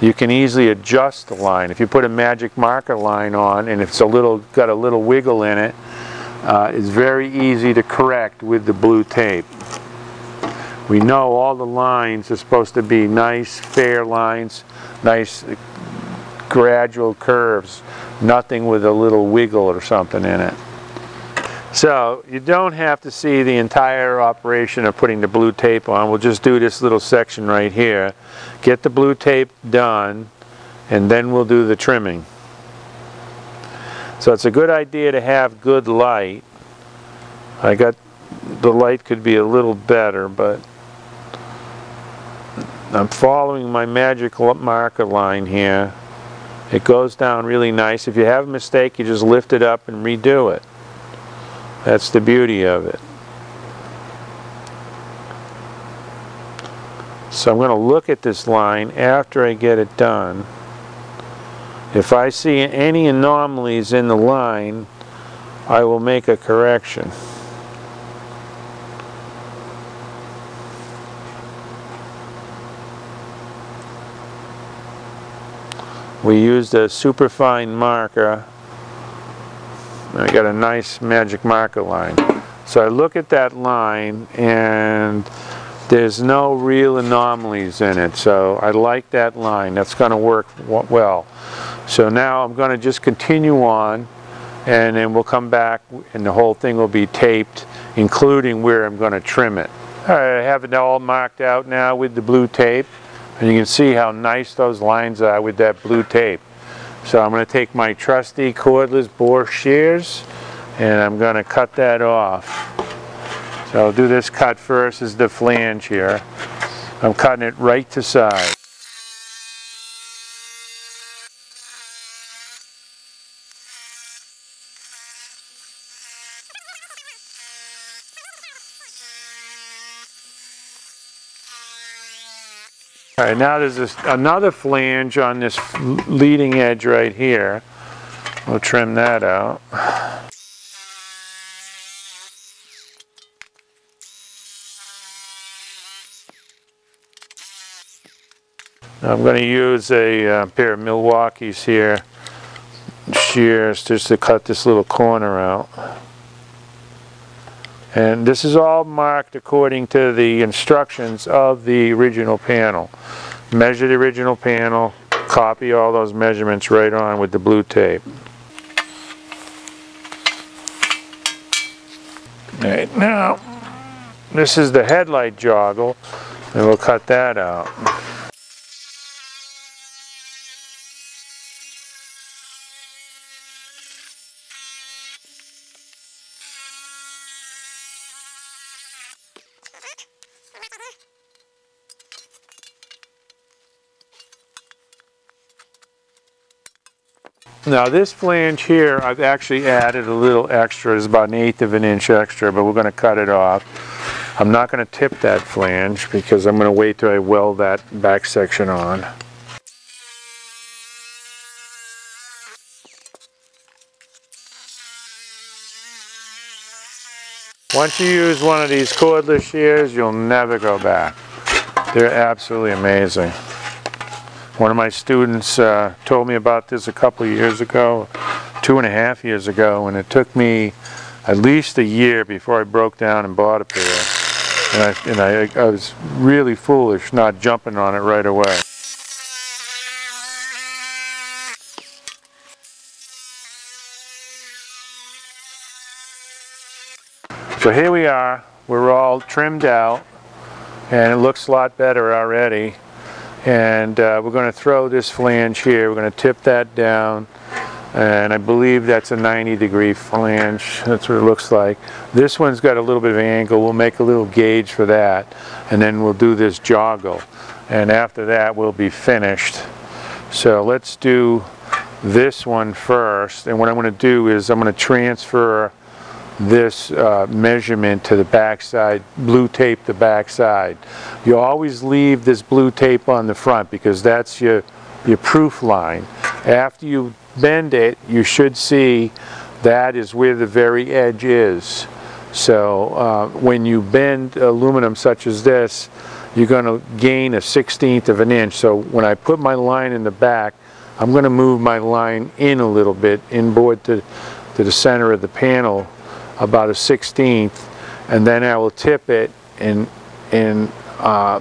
you can easily adjust the line. If you put a magic marker line on and it's a little, got a little wiggle in it, uh, it's very easy to correct with the blue tape. We know all the lines are supposed to be nice, fair lines, nice gradual curves, nothing with a little wiggle or something in it. So you don't have to see the entire operation of putting the blue tape on. We'll just do this little section right here. Get the blue tape done, and then we'll do the trimming. So it's a good idea to have good light. I got the light could be a little better, but I'm following my magic marker line here. It goes down really nice. If you have a mistake, you just lift it up and redo it. That's the beauty of it. So I'm going to look at this line after I get it done. If I see any anomalies in the line, I will make a correction. We used a superfine marker. I got a nice magic marker line. So I look at that line, and there's no real anomalies in it. So I like that line. That's going to work well. So now I'm going to just continue on, and then we'll come back, and the whole thing will be taped, including where I'm going to trim it. All right, I have it all marked out now with the blue tape. And you can see how nice those lines are with that blue tape. So I'm going to take my trusty cordless bore shears, and I'm going to cut that off. So I'll do this cut first, is the flange here. I'm cutting it right to size. All right, now there's this, another flange on this leading edge right here. We'll trim that out. I'm going to use a uh, pair of Milwaukees here, shears, just to cut this little corner out. And this is all marked according to the instructions of the original panel. Measure the original panel, copy all those measurements right on with the blue tape. All right, now this is the headlight joggle, and we'll cut that out. Now this flange here, I've actually added a little extra. It's about an eighth of an inch extra, but we're going to cut it off. I'm not going to tip that flange because I'm going to wait till I weld that back section on. Once you use one of these cordless shears, you'll never go back. They're absolutely amazing. One of my students uh, told me about this a couple of years ago, two and a half years ago, and it took me at least a year before I broke down and bought a pair. And I, and I, I was really foolish not jumping on it right away. So here we are, we're all trimmed out, and it looks a lot better already. And uh, we're going to throw this flange here, we're going to tip that down, and I believe that's a ninety degree flange, that's what it looks like. This one's got a little bit of an angle, we'll make a little gauge for that, and then we'll do this joggle. And after that we'll be finished. So let's do this one first, and what I'm going to do is I'm going to transfer this uh, measurement to the back side, blue tape the back side. You always leave this blue tape on the front because that's your, your proof line. After you bend it, you should see that is where the very edge is. So uh, when you bend aluminum such as this, you're going to gain a sixteenth of an inch. So when I put my line in the back, I'm going to move my line in a little bit, inboard to, to the center of the panel, about a sixteenth, and then I will tip it, and and uh,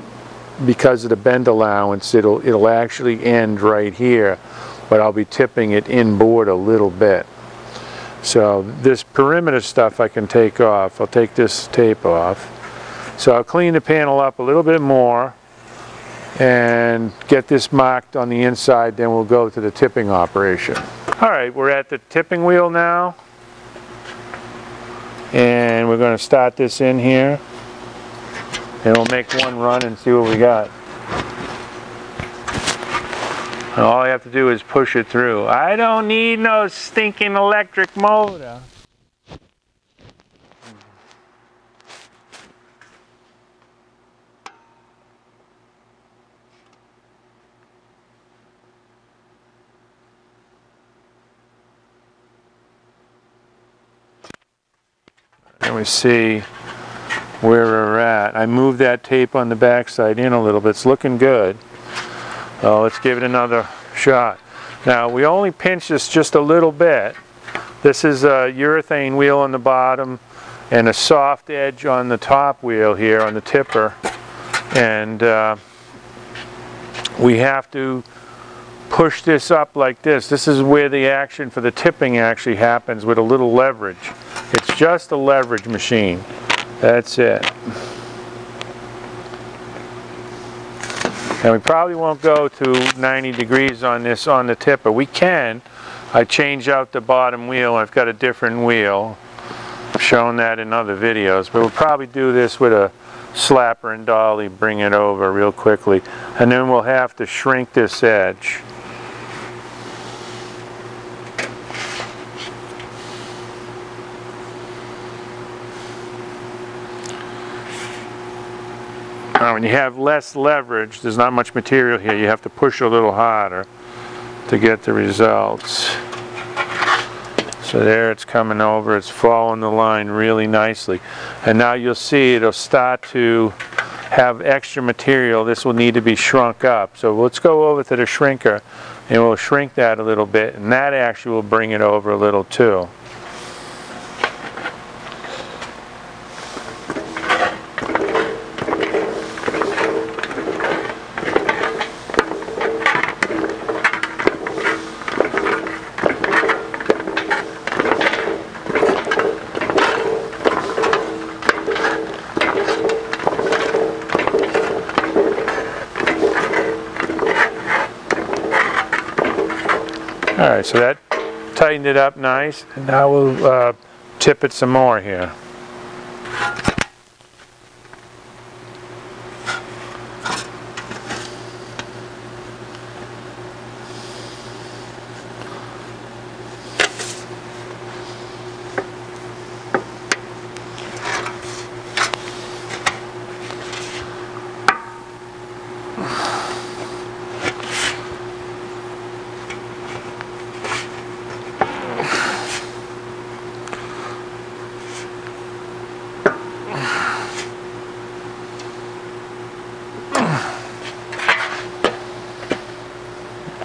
because of the bend allowance, it'll it'll actually end right here, but I'll be tipping it inboard a little bit. So this perimeter stuff I can take off. I'll take this tape off. So I'll clean the panel up a little bit more and get this marked on the inside, then we'll go to the tipping operation. All right, we're at the tipping wheel now. And we're going to start this in here, and we'll make one run and see what we got. And all I have to do is push it through. I don't need no stinking electric motor. And we see where we're at. I moved that tape on the backside in a little bit. It's looking good. Uh, let's give it another shot. Now we only pinch this just a little bit. This is a urethane wheel on the bottom and a soft edge on the top wheel here on the tipper. And uh, we have to push this up like this. This is where the action for the tipping actually happens with a little leverage. It's just a leverage machine. That's it. And we probably won't go to ninety degrees on this on the tipper. We can. I change out the bottom wheel. I've got a different wheel. I've shown that in other videos. But we'll probably do this with a slapper and dolly, bring it over real quickly. And then we'll have to shrink this edge. Now, when you have less leverage, there's not much material here. You have to push a little harder to get the results. So there it's coming over. It's following the line really nicely. And now you'll see it'll start to have extra material. This will need to be shrunk up. So let's go over to the shrinker and we'll shrink that a little bit. And that actually will bring it over a little too. Alright, so that tightened it up nice, and now we'll uh, tip it some more here.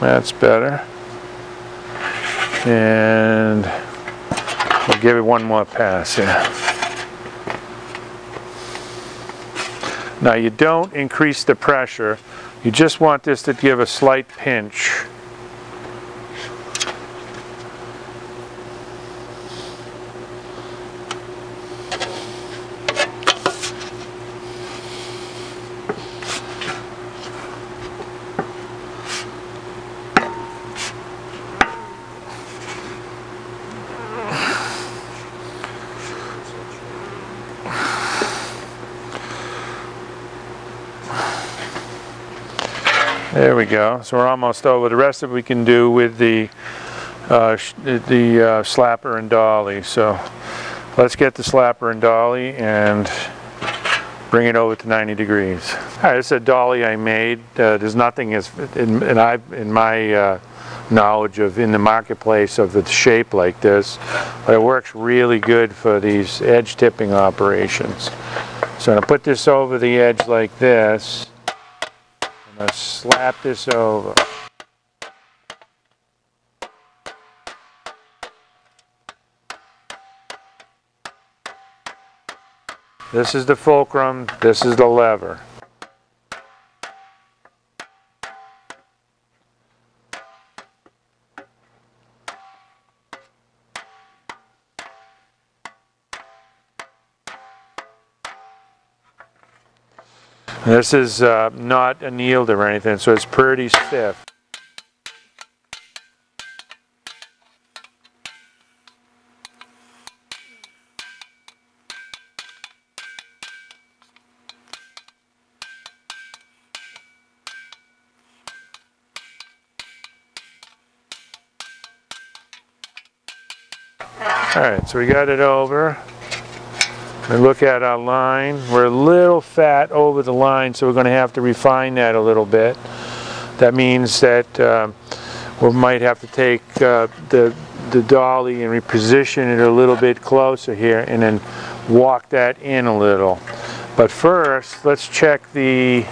That's better. And we'll give it one more pass here. Now you don't increase the pressure. You just want this to give a slight pinch. There we go. So we're almost over. The rest of it we can do with the uh, sh the uh, slapper and dolly. So let's get the slapper and dolly and bring it over to ninety degrees. All right, it's a dolly I made. Uh, there's nothing as in, in, I, in my uh, knowledge of in the marketplace of the shape like this, but it works really good for these edge tipping operations. So I'm gonna put this over the edge like this. I'm gonna slap this over. This is the fulcrum, this is the lever. This is uh, not annealed or anything, so it's pretty stiff. Alright, so we got it over. We look at our line. We're a little fat over the line, so we're going to have to refine that a little bit. That means that uh, we might have to take uh, the, the dolly and reposition it a little bit closer here and then walk that in a little. But first, let's check the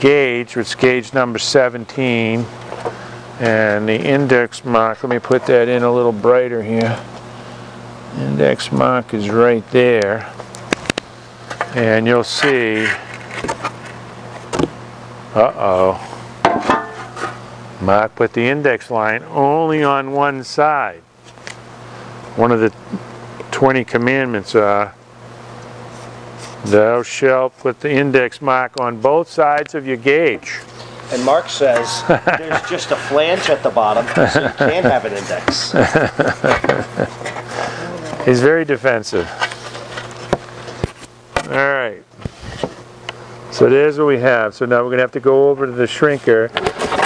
gauge, which is gauge number seventeen, and the index mark. Let me put that in a little brighter here. Index mark is right there, and you'll see, uh-oh, Mark put the index line only on one side. One of the twenty commandments are, thou shalt put the index mark on both sides of your gauge. And Mark says, there's just a flange at the bottom, so you can't have an index. He's very defensive. All right. So there's what we have. So now we're going to have to go over to the shrinker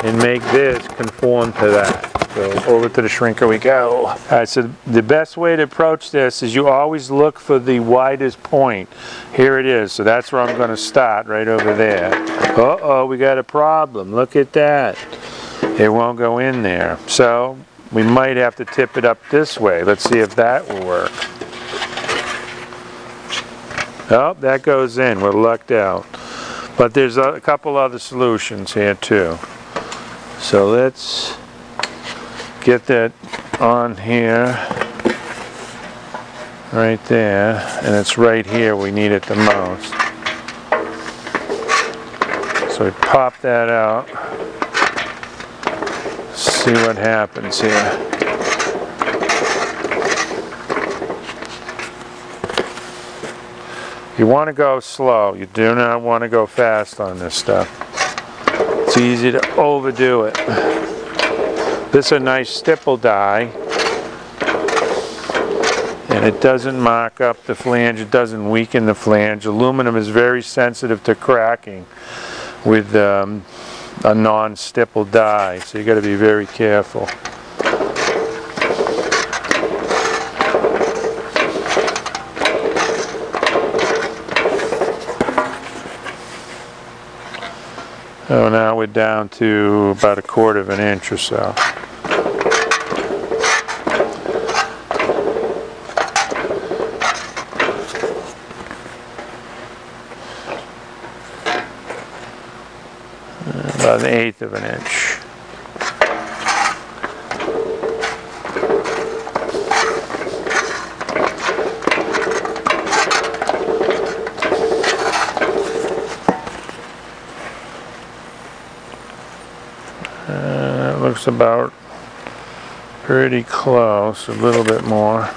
and make this conform to that. So over to the shrinker we go. All right, so the best way to approach this is you always look for the widest point. Here it is. So that's where I'm going to start, right over there. Uh-oh, we got a problem. Look at that. It won't go in there. So we might have to tip it up this way. Let's see if that will work. Oh, that goes in. We're lucked out. But there's a couple other solutions here too. So let's get that on here. Right there. And it's right here we need it the most. So we pop that out. See what happens here. You want to go slow. You do not want to go fast on this stuff. It's easy to overdo it. This is a nice stipple die, and it doesn't mark up the flange. It doesn't weaken the flange. Aluminum is very sensitive to cracking with um, a non-stipple die, so you got to be very careful. So now we're down to about a quarter of an inch or so. An eighth of an inch. Uh, it looks about pretty close, a little bit more.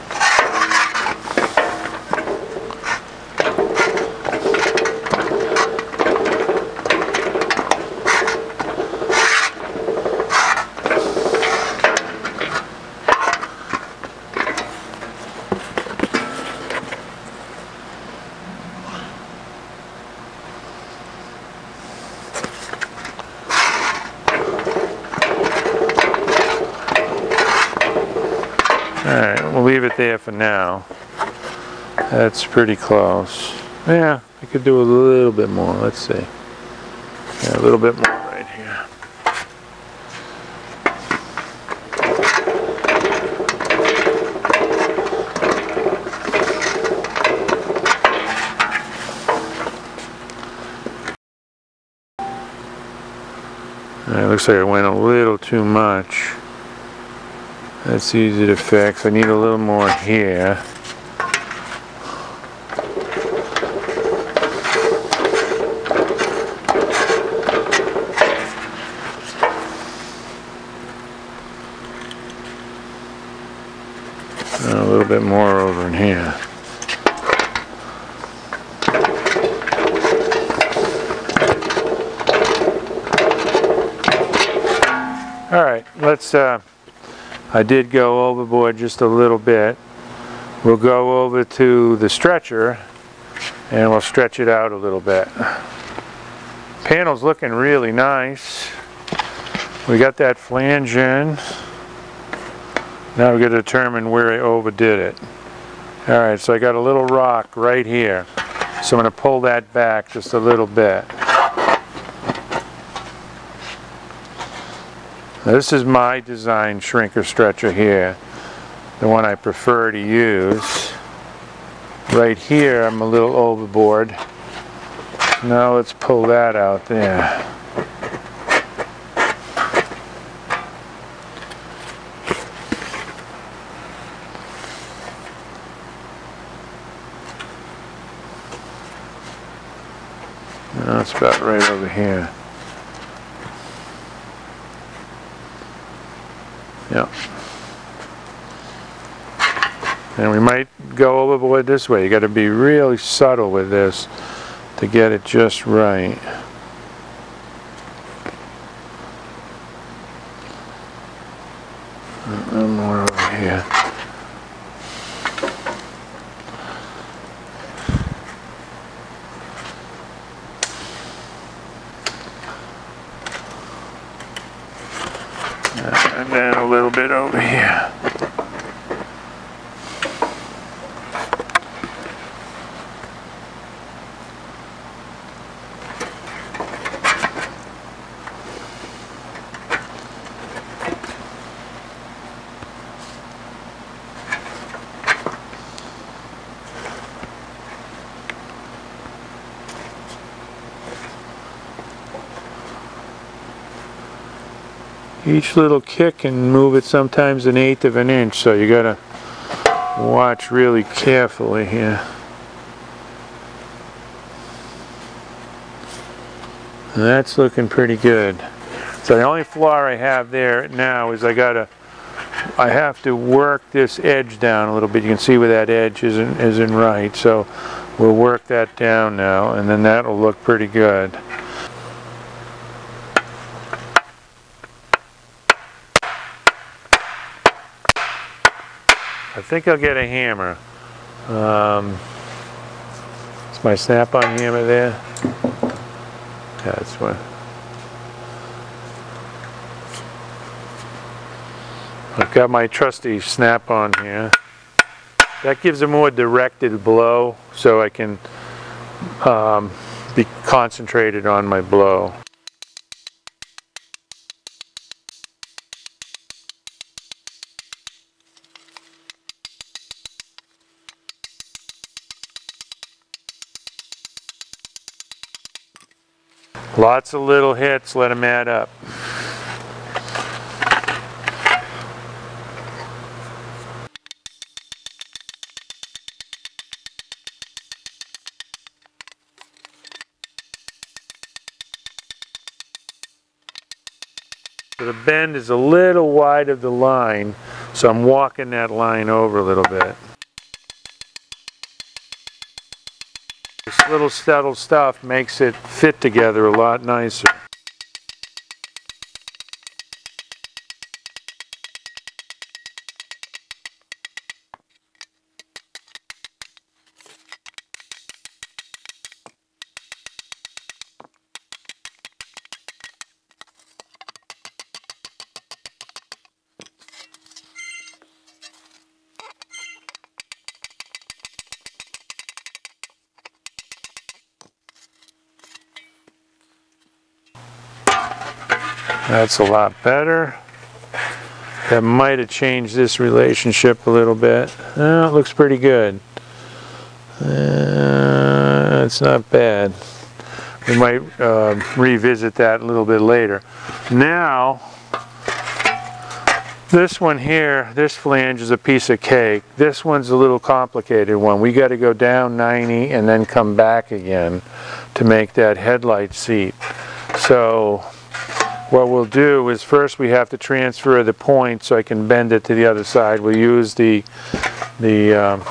There for now. That's pretty close. Yeah, I could do a little bit more. Let's see. Yeah, a little bit more right here. It looks like I went a little too much. That's easy to fix. I need a little more here. And a little bit more over in here. All right, let's uh, I did go overboard just a little bit. We'll go over to the stretcher and we'll stretch it out a little bit. Panel's looking really nice. We got that flange in. Now we're going to determine where I overdid it. Alright, so I got a little rock right here. So I'm going to pull that back just a little bit. Now this is my design shrinker stretcher here, the one I prefer to use. Right here I'm a little overboard. Now let's pull that out there. That's about right over here. Yeah. And we might go overboard this way. You got to be really subtle with this to get it just right. One more over here. And then a little bit over here. Each little kick and move it sometimes an eighth of an inch, so you gotta watch really carefully here. And that's looking pretty good. So the only flaw I have there now is I gotta, I have to work this edge down a little bit. You can see where that edge isn't isn't right, so we'll work that down now, and then that'll look pretty good. I think I'll get a hammer. Um, it's my Snap-on hammer there. Yeah, that's one. I've got my trusty Snap-on here. That gives a more directed blow, so I can um, be concentrated on my blow. Lots of little hits, let them add up. So the bend is a little wide of the line, so I'm walking that line over a little bit. This little settled stuff makes it fit together a lot nicer. That's a lot better. That might have changed this relationship a little bit. Oh, it looks pretty good. Uh, it's not bad. We might uh, revisit that a little bit later. Now, this one here, this flange is a piece of cake. This one's a little complicated one. We got to go down ninety and then come back again to make that headlight seat. So what we'll do is first we have to transfer the point so I can bend it to the other side. We'll use the the um,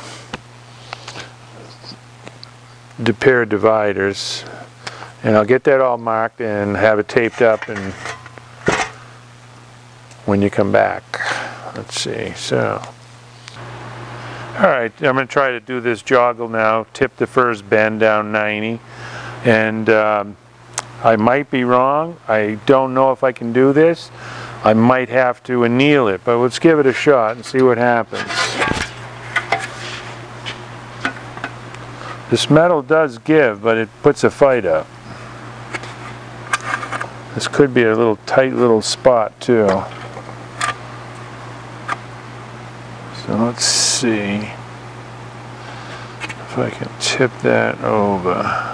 the pair of dividers, and I'll get that all marked and have it taped up. And when you come back, let's see. So, all right, I'm going to try to do this joggle now. Tip the first bend down ninety, and Um, I might be wrong. I don't know if I can do this. I might have to anneal it, but let's give it a shot and see what happens. This metal does give, but it puts a fight up. This could be a little tight little spot too. So let's see if I can tip that over.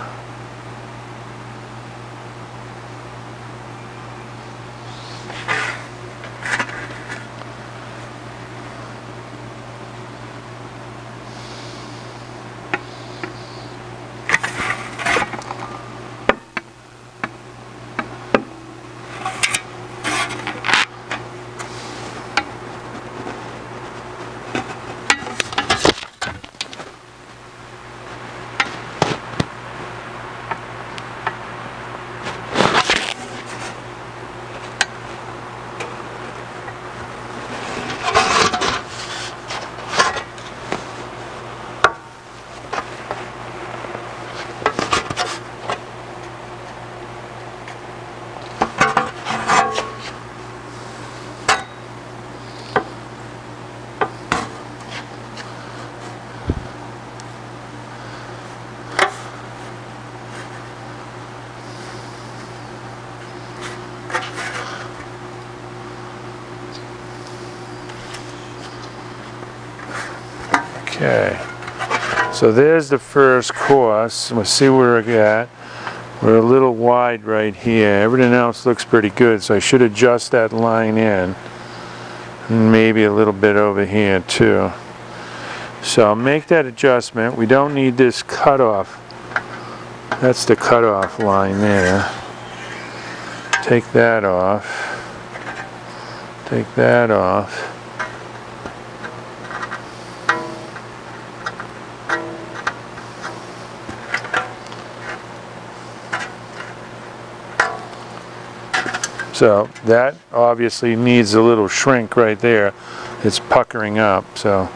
Okay, so there's the first course. Let's see where we're at. We're a little wide right here. Everything else looks pretty good, so I should adjust that line in. And maybe a little bit over here too. So I'll make that adjustment. We don't need this cutoff. That's the cutoff line there. Take that off. Take that off. So that obviously needs a little shrink right there. It's puckering up. So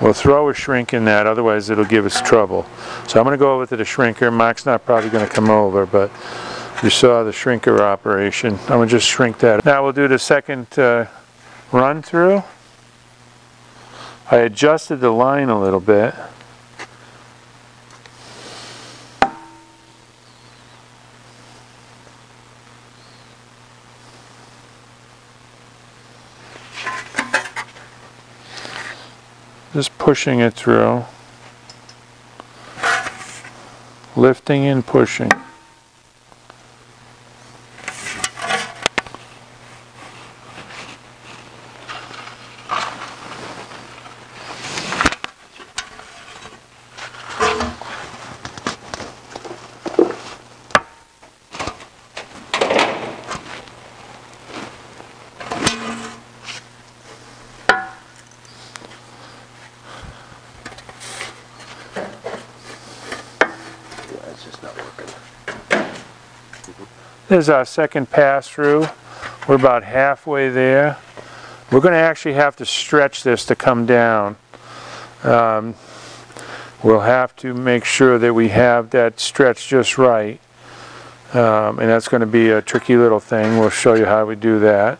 we'll throw a shrink in that, otherwise it'll give us trouble. So I'm going to go over to the shrinker. Mark's not probably going to come over, but you saw the shrinker operation. I'm going to just shrink that. Now we'll do the second uh, run through. I adjusted the line a little bit. Just pushing it through, lifting and pushing. This is our second pass through. We're about halfway there. We're going to actually have to stretch this to come down. Um, we'll have to make sure that we have that stretch just right. Um, and that's going to be a tricky little thing. We'll show you how we do that.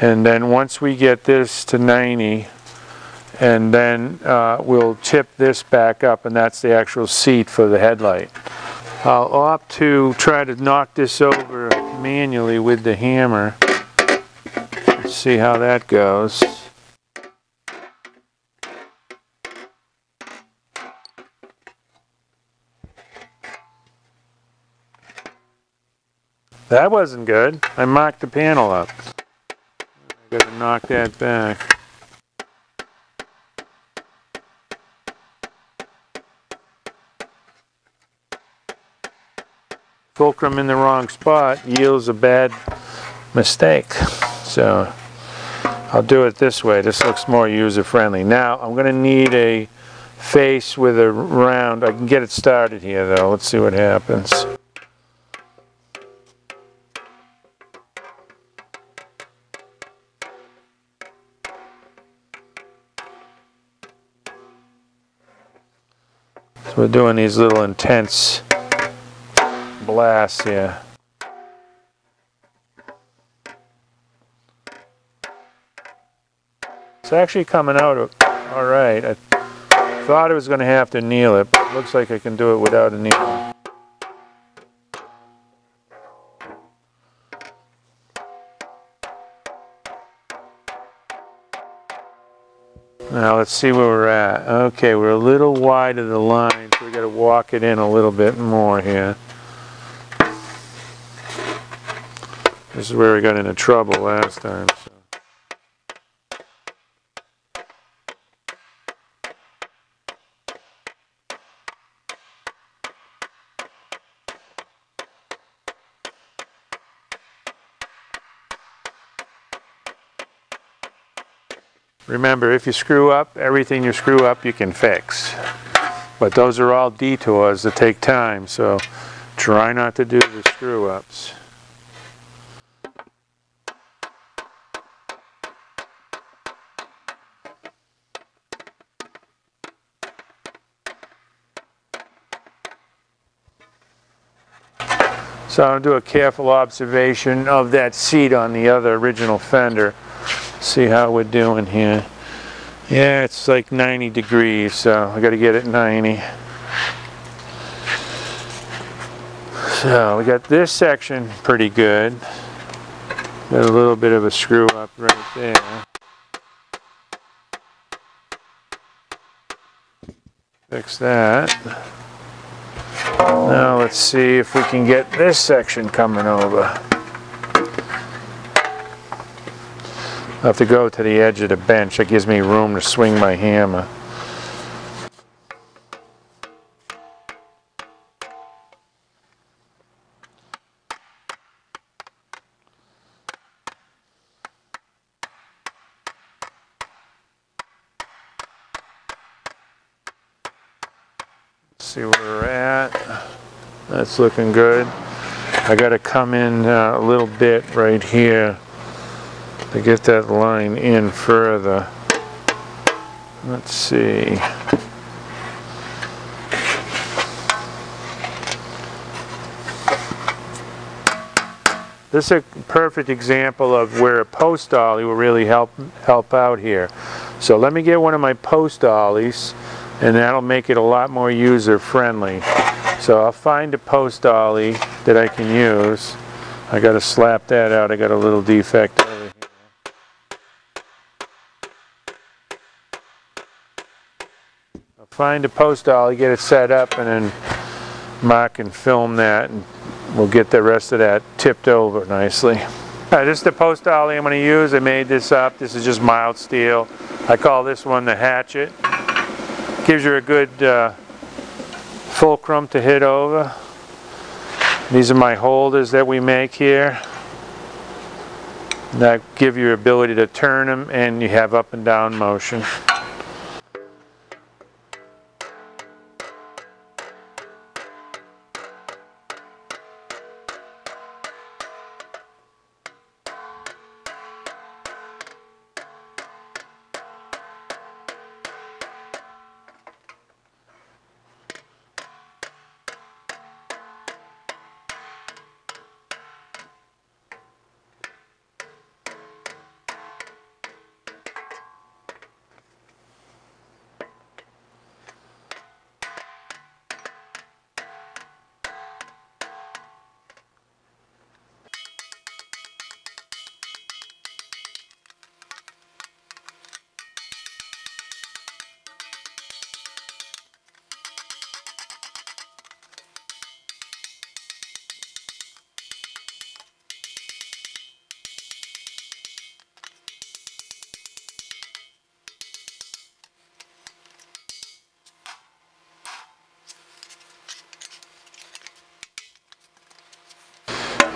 And then once we get this to ninety, and then uh, we'll tip this back up, and that's the actual seat for the headlight. I'll opt to try to knock this over manually with the hammer. Let's see how that goes. That wasn't good. I mocked the panel up. I gotta knock that back. Fulcrum in the wrong spot yields a bad mistake. So I'll do it this way. This looks more user-friendly. Now I'm going to need a face with a round. I can get it started here though. Let's see what happens. So we're doing these little intense blast here. It's actually coming out all right. I thought I was going to have to kneel it, but it looks like I can do it without a kneel. Now let's see where we're at. Okay, we're a little wide of the line, so we got to walk it in a little bit more here. This is where we got into trouble last time. So. Remember, if you screw up, everything you screw up you can fix. But those are all detours that take time, so try not to do the screw-ups. So I'll do a careful observation of that seat on the other original fender. See how we're doing here. Yeah, it's like ninety degrees, so I got to get it ninety. So we got this section pretty good. Got a little bit of a screw up right there. Fix that. Now let's see if we can get this section coming over. I have to go to the edge of the bench. It gives me room to swing my hammer. See where we're at. That's looking good. I got to come in uh, a little bit right here to get that line in further. Let's see. This is a perfect example of where a post ollie will really help help out here. So let me get one of my post ollies. And that'll make it a lot more user-friendly. So I'll find a post ollie that I can use. I gotta slap that out. I got a little defect over here. I'll find a post ollie, get it set up, and then Mark can film that, and we'll get the rest of that tipped over nicely. All right, this is the post ollie I'm gonna use. I made this up. This is just mild steel. I call this one the hatchet. Gives you a good uh, fulcrum to hit over. These are my holders that we make here. That give you ability to turn them, and you have up and down motion.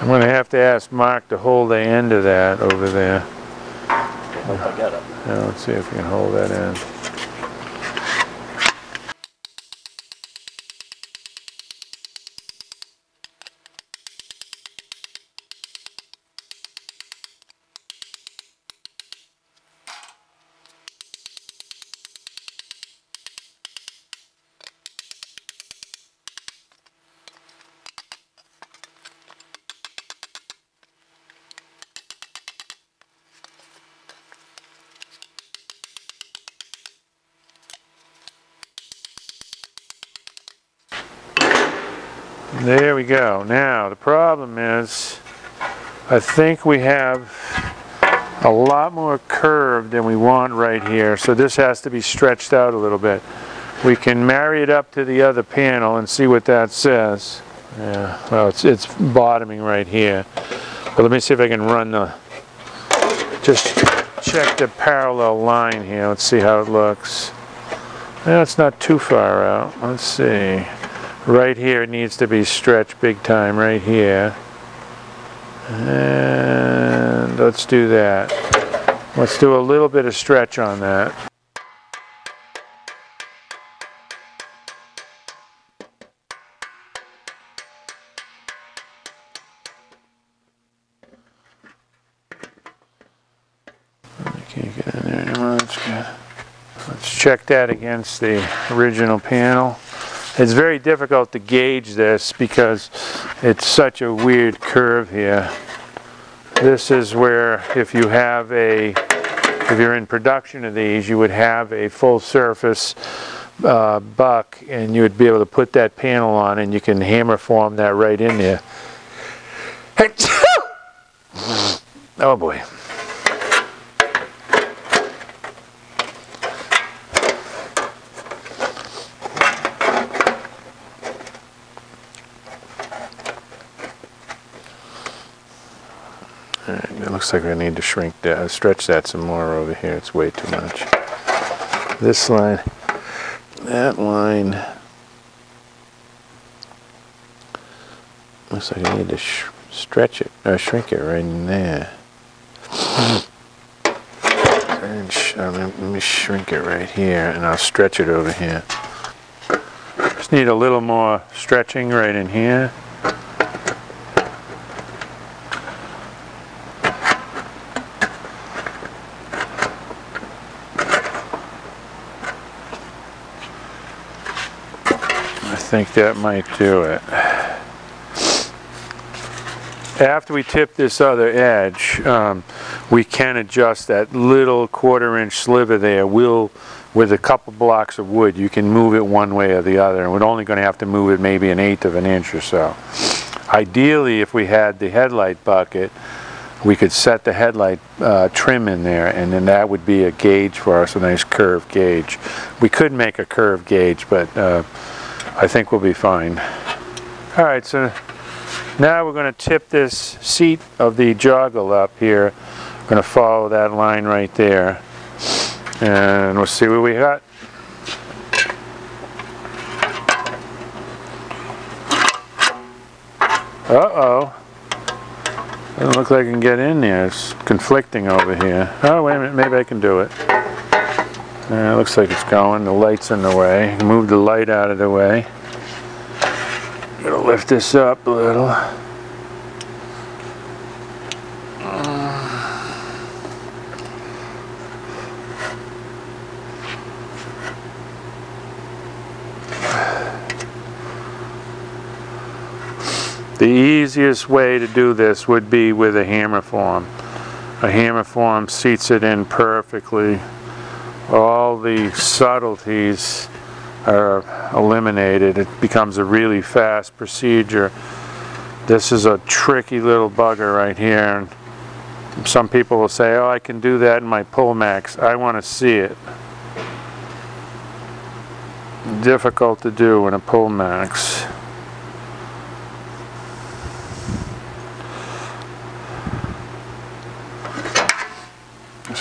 I'm going to have to ask Mark to hold the end of that over there. I hope I got it. Yeah, let's see if we can hold that in. There we go. Now the problem is I think we have a lot more curve than we want right here, so this has to be stretched out a little bit. We can marry it up to the other panel and see what that says. Yeah, well, it's, it's bottoming right here, but let me see if I can run the, just check the parallel line here. Let's see how it looks. Well, it's not too far out. Let's see. Right here it needs to be stretched big time, right here. And let's do that. Let's do a little bit of stretch on that. I can't get in there anymore. That's good. Let's check that against the original panel. It's very difficult to gauge this because it's such a weird curve here. This is where if you have a, if you're in production of these, you would have a full surface uh, buck and you would be able to put that panel on and you can hammer form that right in there. Oh boy. Looks like I need to shrink that, stretch that some more over here. It's way too much. This line, that line. Looks like I need to sh stretch it, or shrink it right in there. And sh I mean, let me shrink it right here, and I'll stretch it over here. Just need a little more stretching right in here. I think that might do it. After we tip this other edge, um, we can adjust that little quarter inch sliver there. We'll, with a couple blocks of wood, you can move it one way or the other, and we're only going to have to move it maybe an eighth of an inch or so. Ideally, if we had the headlight bucket, we could set the headlight uh, trim in there, and then that would be a gauge for us, a nice curved gauge. We could make a curved gauge, but uh, I think we'll be fine. All right, so now we're going to tip this seat of the joggle up here. We're going to follow that line right there, and we'll see what we got. Uh-oh. Doesn't look like I can get in there. It's conflicting over here. Oh, wait a minute. Maybe I can do it. Uh, looks like it's going. The light's in the way. Move the light out of the way. Gonna lift this up a little. The easiest way to do this would be with a hammer form. A hammer form seats it in perfectly. All the subtleties are eliminated. It becomes a really fast procedure. This is a tricky little bugger right here. And some people will say, oh, I can do that in my Pull Max. I want to see it. Difficult to do in a Pull Max.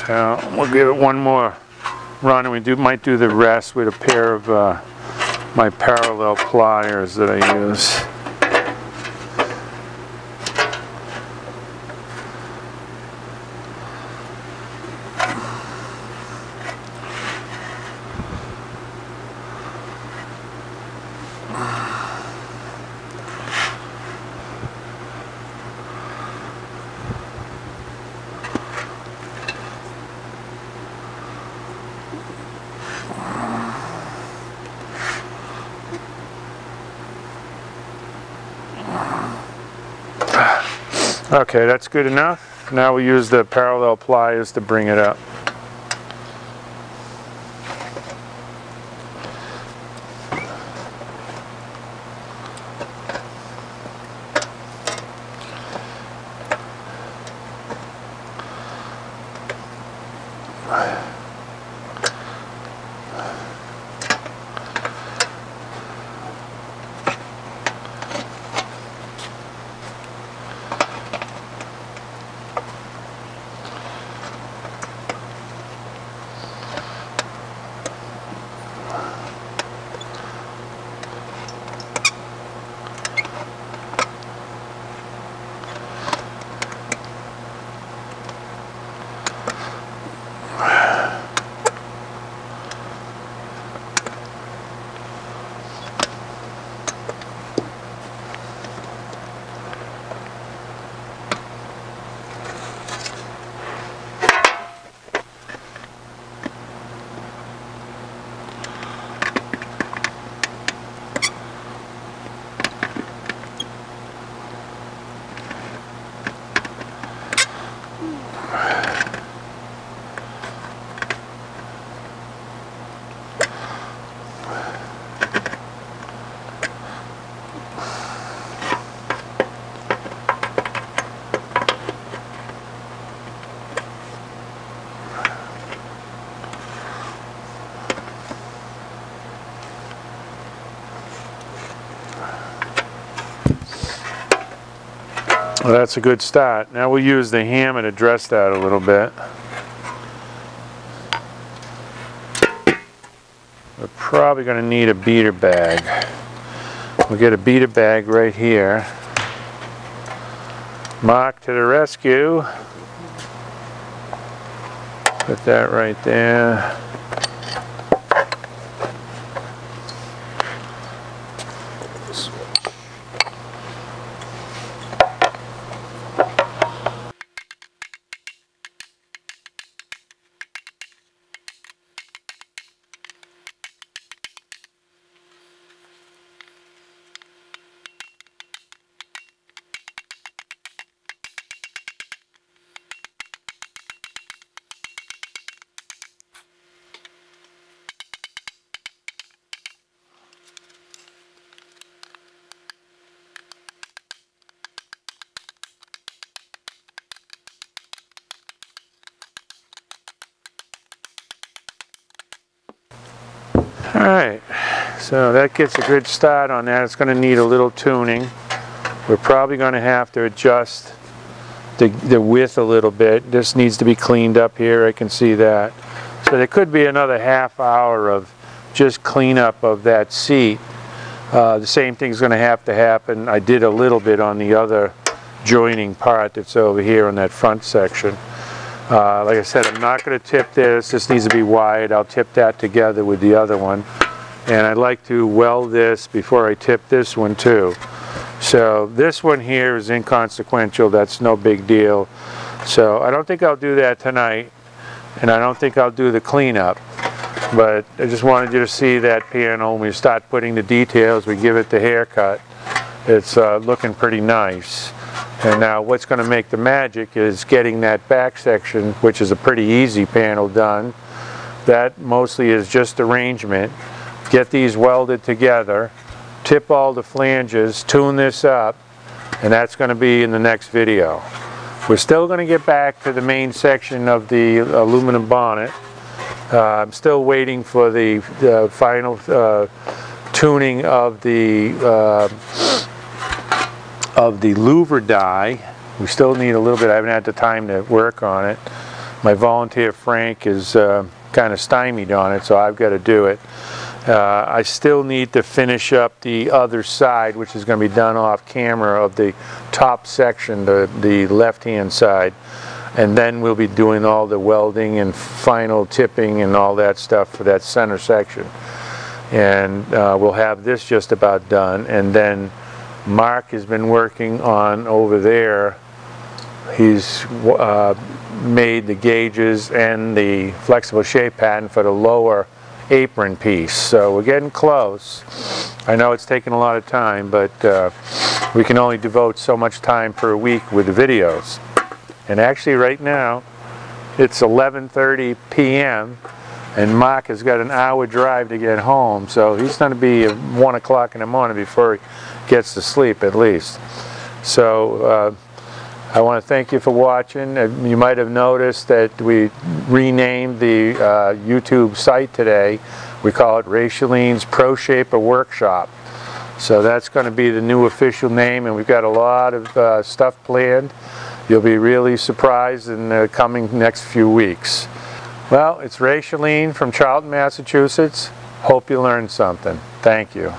So we'll give it one more run, and we do, might do the rest with a pair of uh, my parallel pliers that I use. Okay, that's good enough. Now we use the parallel pliers to bring it up. Well, that's a good start. Now we'll use the hammer to dress that a little bit. We're probably going to need a beater bag. We'll get a beater bag right here. Mark to the rescue. Put that right there. Alright, so that gets a good start on that. It's going to need a little tuning. We're probably going to have to adjust the, the width a little bit. This needs to be cleaned up here, I can see that. So there could be another half hour of just cleanup of that seat. Uh, the same thing's going to have to happen. I did a little bit on the other joining part that's over here on that front section. Uh, like I said, I'm not going to tip this. This needs to be wide. I'll tip that together with the other one. And I'd like to weld this before I tip this one too. So this one here is inconsequential. That's no big deal. So I don't think I'll do that tonight. And I don't think I'll do the cleanup. But I just wanted you to see that panel. When we start putting the details, we give it the haircut. It's uh, looking pretty nice. And now what's going to make the magic is getting that back section, which is a pretty easy panel, done. That mostly is just arrangement. Get these welded together, tip all the flanges, tune this up, and that's going to be in the next video. We're still going to get back to the main section of the aluminum bonnet. Uh, I'm still waiting for the, the final uh, tuning of the uh, of the louver die. We still need a little bit. I haven't had the time to work on it. My volunteer Frank is uh, kind of stymied on it, so I've got to do it. Uh, I still need to finish up the other side, which is going to be done off camera, of the top section, the, the left-hand side. And then we'll be doing all the welding and final tipping and all that stuff for that center section. And uh, we'll have this just about done, and then Mark has been working on over there. He's uh, made the gauges and the flexible shape pattern for the lower apron piece. So we're getting close. I know it's taken a lot of time, but uh, we can only devote so much time per week with the videos. And actually right now it's eleven thirty p m and Mark has got an hour drive to get home, so he's going to be at one o'clock in the morning before he gets to sleep at least. So uh, I want to thank you for watching. You might have noticed that we renamed the uh, YouTube site today. We call it Ray Chalene's Pro Shaper Workshop. So that's going to be the new official name, and we've got a lot of uh, stuff planned. You'll be really surprised in the coming next few weeks. Well, it's Ray Chalene from Charlton, Massachusetts. Hope you learned something. Thank you.